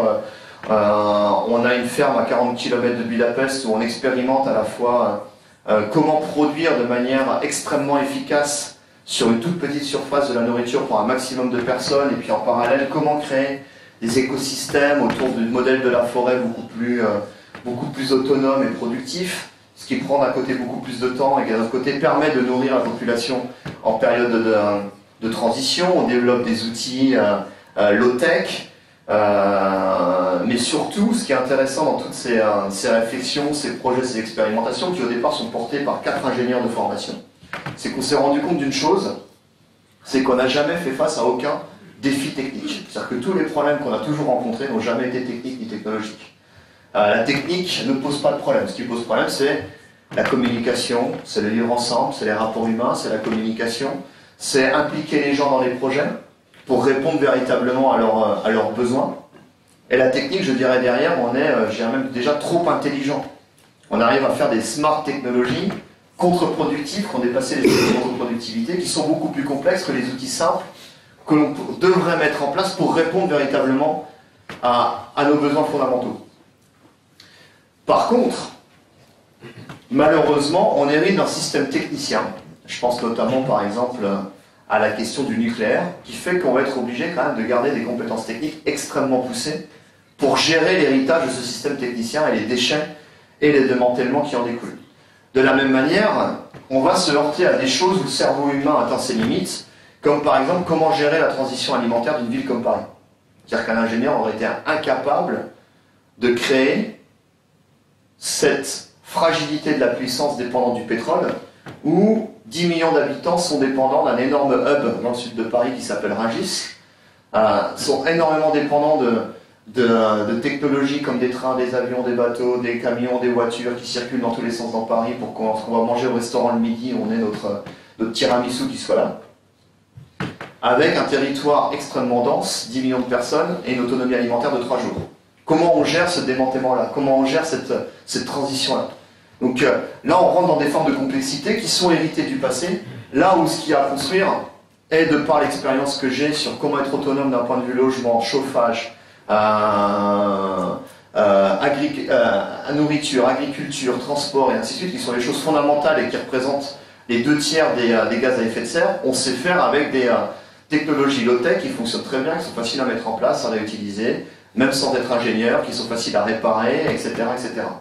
euh, on a une ferme à quarante kilomètres de Budapest où on expérimente à la fois euh, comment produire de manière extrêmement efficace sur une toute petite surface de la nourriture pour un maximum de personnes, et puis en parallèle comment créer des écosystèmes autour du modèle de la forêt beaucoup plus, euh, beaucoup plus autonome et productif, ce qui prend d'un côté beaucoup plus de temps et qui d'un autre côté permet de nourrir la population en période de, de, de transition. On développe des outils euh, euh, low-tech, euh, mais surtout ce qui est intéressant dans toutes ces, euh, ces réflexions, ces projets, ces expérimentations qui au départ sont portés par quatre ingénieurs de formation, c'est qu'on s'est rendu compte d'une chose, c'est qu'on n'a jamais fait face à aucun défi technique. C'est-à-dire que tous les problèmes qu'on a toujours rencontrés n'ont jamais été techniques ni technologiques. Euh, la technique ne pose pas de problème. Ce qui pose problème, c'est la communication, c'est le vivre ensemble, c'est les rapports humains, c'est la communication, c'est impliquer les gens dans les projets pour répondre véritablement à, leur, à leurs besoins. Et la technique, je dirais derrière, on est euh, je dirais même déjà trop intelligent. On arrive à faire des smart technologies contre-productives qui ont dépassé les outils de contre-productivité, qui sont beaucoup plus complexes que les outils simples que l'on devrait mettre en place pour répondre véritablement à, à nos besoins fondamentaux. Par contre, malheureusement, on hérite d'un système technicien. Je pense notamment, par exemple, à la question du nucléaire, qui fait qu'on va être obligé quand même de garder des compétences techniques extrêmement poussées pour gérer l'héritage de ce système technicien et les déchets et les démantèlements qui en découlent. De la même manière, on va se heurter à des choses où le cerveau humain atteint ses limites, comme par exemple, comment gérer la transition alimentaire d'une ville comme Paris. C'est-à-dire qu'un ingénieur aurait été incapable de créer cette fragilité de la puissance dépendante du pétrole, où dix millions d'habitants sont dépendants d'un énorme hub dans le sud de Paris qui s'appelle Rungis, euh, sont énormément dépendants de, de, de technologies comme des trains, des avions, des bateaux, des camions, des voitures qui circulent dans tous les sens dans Paris pour qu'on va manger au restaurant le midi, on ait notre, notre tiramisu qui soit là. Avec un territoire extrêmement dense, dix millions de personnes, et une autonomie alimentaire de trois jours. Comment on gère ce démantèlement-là? Comment on gère cette, cette transition-là? Donc euh, là, on rentre dans des formes de complexité qui sont héritées du passé, là où ce qu'il y a à construire est, de par l'expérience que j'ai sur comment être autonome d'un point de vue logement, chauffage, euh, euh, agric euh, nourriture, agriculture, transport, et ainsi de suite, qui sont les choses fondamentales et qui représentent les deux tiers des, euh, des gaz à effet de serre, on sait faire avec des euh, technologies low-tech qui fonctionnent très bien, qui sont faciles à mettre en place, à réutiliser, même sans être ingénieur, qui sont faciles à réparer, et cetera et cetera.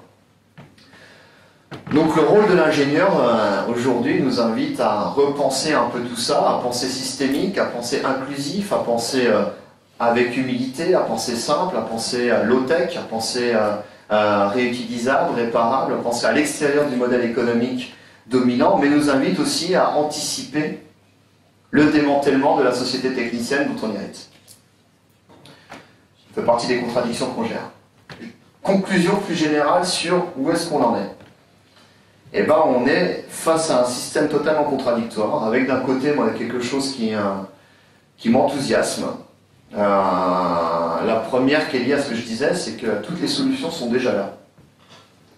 Donc le rôle de l'ingénieur euh, aujourd'hui nous invite à repenser un peu tout ça, à penser systémique, à penser inclusif, à penser euh, avec humilité, à penser simple, à penser euh, low-tech, à penser euh, euh, réutilisable, réparable, à penser à l'extérieur du modèle économique dominant, mais nous invite aussi à anticiper le démantèlement de la société technicienne dont on hérite. Ça fait partie des contradictions qu'on gère. Conclusion plus générale sur où est-ce qu'on en est. Eh bien, on est face à un système totalement contradictoire, avec d'un côté, moi, quelque chose qui, euh, qui m'enthousiasme. Euh, la première qui est liée à ce que je disais, c'est que toutes les solutions sont déjà là.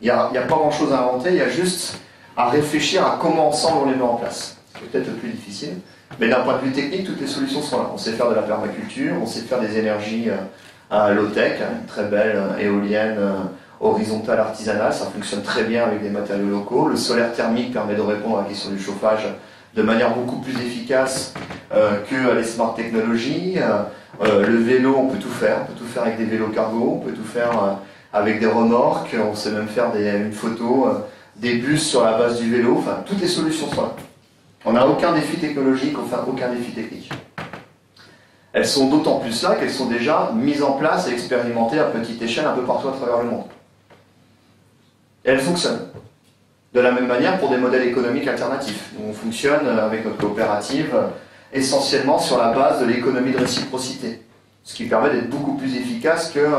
Il n'y a, il n'y a pas grand-chose à inventer, il y a juste à réfléchir à comment ensemble on les met en place. C'est peut-être le plus difficile, mais d'un point de vue technique, toutes les solutions sont là. On sait faire de la permaculture, on sait faire des énergies euh, low-tech, une très belle euh, éolienne euh, horizontale artisanale, ça fonctionne très bien avec des matériaux locaux. Le solaire thermique permet de répondre à la question du chauffage de manière beaucoup plus efficace euh, que les smart technologies. Euh, euh, le vélo, on peut tout faire, on peut tout faire avec des vélos cargo, on peut tout faire euh, avec des remorques, on sait même faire des, une photo. Euh, des bus sur la base du vélo, enfin, toutes les solutions sont là. On n'a aucun défi technologique, enfin, aucun défi technique. Elles sont d'autant plus là qu'elles sont déjà mises en place et expérimentées à petite échelle un peu partout à travers le monde. Et elles fonctionnent. De la même manière pour des modèles économiques alternatifs. On fonctionne avec notre coopérative essentiellement sur la base de l'économie de réciprocité. ce qui permet d'être beaucoup plus efficace que euh,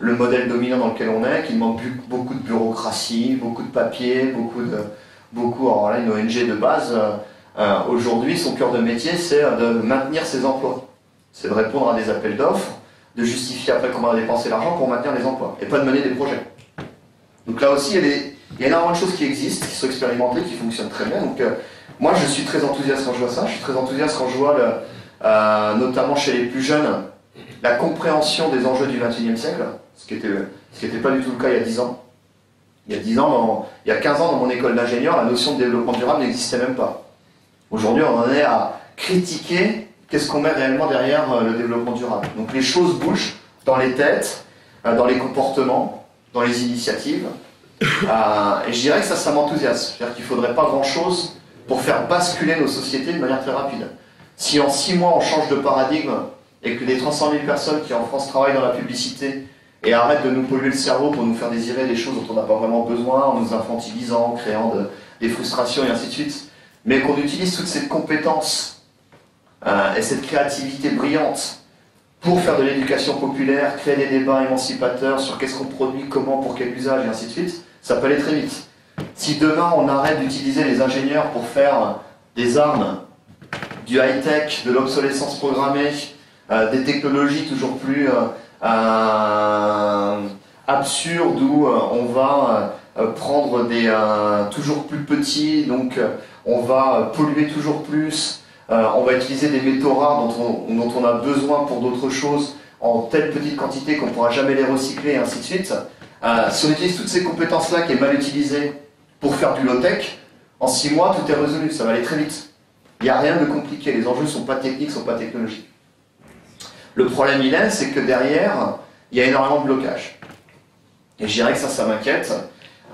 le modèle dominant dans lequel on est, qui demande beaucoup de bureaucratie, beaucoup de papiers, beaucoup de... Beaucoup, alors là, une O N G de base, euh, aujourd'hui, son cœur de métier, c'est de maintenir ses emplois. C'est de répondre à des appels d'offres, de justifier après comment on a dépensé l'argent pour maintenir les emplois, et pas de mener des projets. Donc là aussi, il y a, des, il y a énormément de choses qui existent, qui sont expérimentées, qui fonctionnent très bien. Donc euh, moi, je suis très enthousiaste quand je vois ça. Je suis très enthousiaste quand je vois, le, euh, notamment chez les plus jeunes, la compréhension des enjeux du vingt et unième siècle, ce qui n'était pas du tout le cas il y a dix ans. Il y a dix ans, dans, il y a quinze ans, dans mon école d'ingénieur, la notion de développement durable n'existait même pas. Aujourd'hui, on en est à critiquer qu'est-ce qu'on met réellement derrière le développement durable. Donc les choses bougent dans les têtes, dans les comportements, dans les initiatives. Et je dirais que ça, ça m'enthousiasme. C'est-à-dire qu'il ne faudrait pas grand-chose pour faire basculer nos sociétés de manière très rapide. Si en six mois, on change de paradigme et que les trois cent mille personnes qui en France travaillent dans la publicité et arrête de nous polluer le cerveau pour nous faire désirer des choses dont on n'a pas vraiment besoin, en nous infantilisant, en créant de, des frustrations et ainsi de suite. Mais qu'on utilise toutes ces compétences euh, et cette créativité brillante pour faire de l'éducation populaire, créer des débats émancipateurs sur qu'est-ce qu'on produit, comment, pour quel usage et ainsi de suite, ça peut aller très vite. Si demain on arrête d'utiliser les ingénieurs pour faire des armes, du high-tech, de l'obsolescence programmée, euh, des technologies toujours plus... Euh, Euh, absurde où euh, on va euh, prendre des euh, toujours plus petits, donc euh, on va polluer toujours plus, euh, on va utiliser des métaux rares dont on, dont on a besoin pour d'autres choses en telle petite quantité qu'on ne pourra jamais les recycler et ainsi de suite. Euh, si on utilise toutes ces compétences-là qui est mal utilisée pour faire du low-tech, en six mois tout est résolu, ça va aller très vite. Il n'y a rien de compliqué, les enjeux ne sont pas techniques, ne sont pas technologiques. Le problème, il est, c'est que derrière, il y a énormément de blocages. Et je dirais que ça, ça m'inquiète.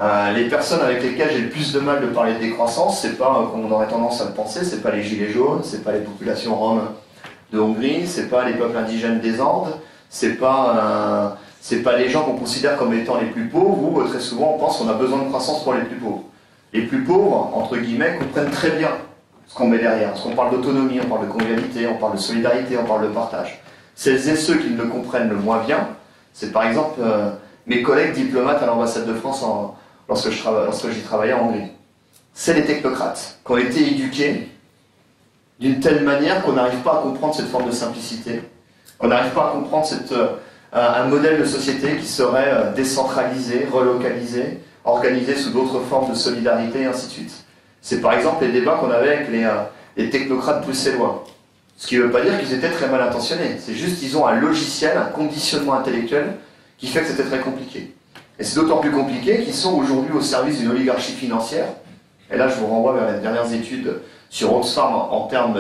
Euh, les personnes avec lesquelles j'ai le plus de mal de parler de décroissance, c'est pas, euh, comme on aurait tendance à le penser, c'est pas les gilets jaunes, c'est pas les populations roms de Hongrie, c'est pas les peuples indigènes des Andes, c'est pas, euh, pas les gens qu'on considère comme étant les plus pauvres, où euh, très souvent on pense qu'on a besoin de croissance pour les plus pauvres. Les plus pauvres, entre guillemets, comprennent très bien ce qu'on met derrière. Parce qu'on parle d'autonomie, on parle de convivialité, on parle de solidarité, on parle de partage. Celles et ceux qui ne le comprennent le moins bien, c'est par exemple euh, mes collègues diplomates à l'ambassade de France en, lorsque j'y trava travaillais en Hongrie. C'est les technocrates qui ont été éduqués d'une telle manière qu'on n'arrive pas à comprendre cette forme de simplicité. On n'arrive pas à comprendre cette, euh, un modèle de société qui serait euh, décentralisé, relocalisé, organisé sous d'autres formes de solidarité, et ainsi de suite. C'est par exemple les débats qu'on avait avec les, euh, les technocrates bruxellois. Ce qui ne veut pas dire qu'ils étaient très mal intentionnés, c'est juste qu'ils ont un logiciel, un conditionnement intellectuel qui fait que c'était très compliqué. Et c'est d'autant plus compliqué qu'ils sont aujourd'hui au service d'une oligarchie financière. Et là, je vous renvoie vers les dernières études sur Oxfam en termes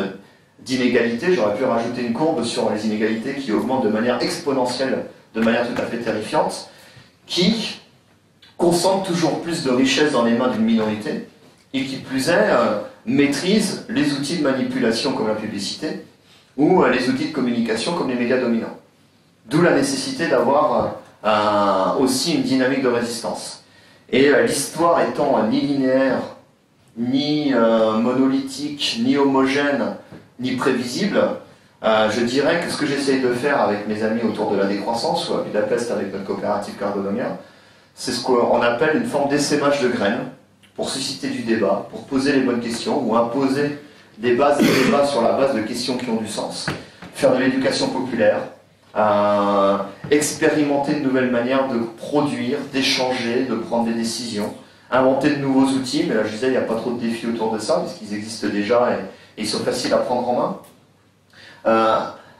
d'inégalités. J'aurais pu rajouter une courbe sur les inégalités qui augmentent de manière exponentielle, de manière tout à fait terrifiante, qui concentrent toujours plus de richesses dans les mains d'une minorité et qui plus est, euh, maîtrisent les outils de manipulation comme la publicité, ou les outils de communication comme les médias dominants. D'où la nécessité d'avoir euh, aussi une dynamique de résistance. Et euh, l'histoire étant euh, ni linéaire, ni euh, monolithique, ni homogène, ni prévisible, euh, je dirais que ce que j'essaye de faire avec mes amis autour de la décroissance, ou à Budapest avec notre coopérative Cargonomia, c'est ce qu'on appelle une forme d'essaimage de graines, pour susciter du débat, pour poser les bonnes questions, ou imposer des bases de débat sur la base de questions qui ont du sens, faire de l'éducation populaire, euh, expérimenter de nouvelles manières de produire, d'échanger, de prendre des décisions, inventer de nouveaux outils, mais là je disais il n'y a pas trop de défis autour de ça, parce qu'ils existent déjà et, et ils sont faciles à prendre en main. Euh,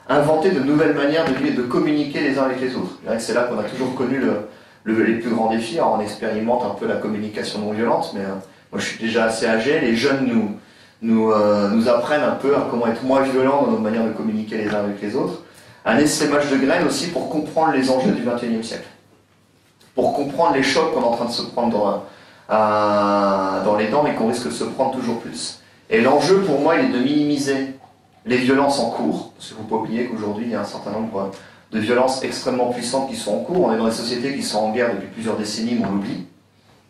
inventer de nouvelles manières de, de communiquer les uns avec les autres. C'est là qu'on a toujours connu le, le, les plus grands défis. Alors on expérimente un peu la communication non violente, mais euh, moi je suis déjà assez âgé, les jeunes nous... Nous, euh, nous apprennent un peu à comment être moins violents dans nos manières de communiquer les uns avec les autres. Un essaimage de graines aussi pour comprendre les enjeux du vingt et unième siècle. Pour comprendre les chocs qu'on est en train de se prendre dans, euh, dans les dents et qu'on risque de se prendre toujours plus. Et l'enjeu pour moi, il est de minimiser les violences en cours. Parce que vous ne pouvez pas oublier qu'aujourd'hui, il y a un certain nombre de violences extrêmement puissantes qui sont en cours. On est dans des sociétés qui sont en guerre depuis plusieurs décennies, mais on l'oublie.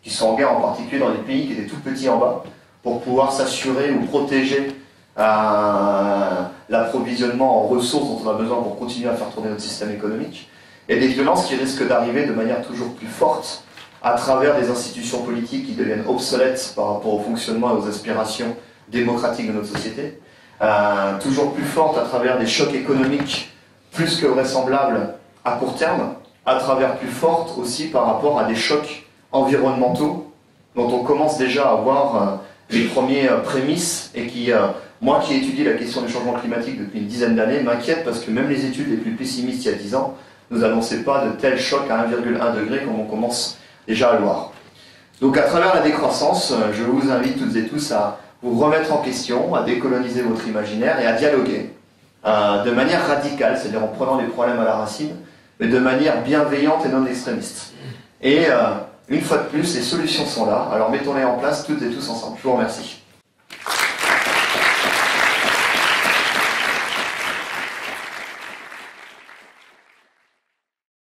Qui sont en guerre en particulier dans des pays qui étaient tout petits en bas, pour pouvoir s'assurer ou protéger à l'approvisionnement en ressources dont on a besoin pour continuer à faire tourner notre système économique, et des violences qui risquent d'arriver de manière toujours plus forte à travers des institutions politiques qui deviennent obsolètes par rapport au fonctionnement et aux aspirations démocratiques de notre société, euh, toujours plus forte à travers des chocs économiques plus que vraisemblables à court terme, à travers plus forte aussi par rapport à des chocs environnementaux dont on commence déjà à voir euh, les premières euh, prémices et qui, euh, moi qui étudie la question du changement climatique depuis une dizaine d'années, m'inquiète parce que même les études les plus pessimistes il y a dix ans nous annonçaient pas de tels chocs à un virgule un degré comme on commence déjà à le voir. Donc à travers la décroissance, je vous invite toutes et tous à vous remettre en question, à décoloniser votre imaginaire et à dialoguer euh, de manière radicale, c'est-à-dire en prenant les problèmes à la racine, mais de manière bienveillante et non extrémiste. Et euh, une fois de plus, les solutions sont là, alors mettons-les en place toutes et tous ensemble. Je vous remercie.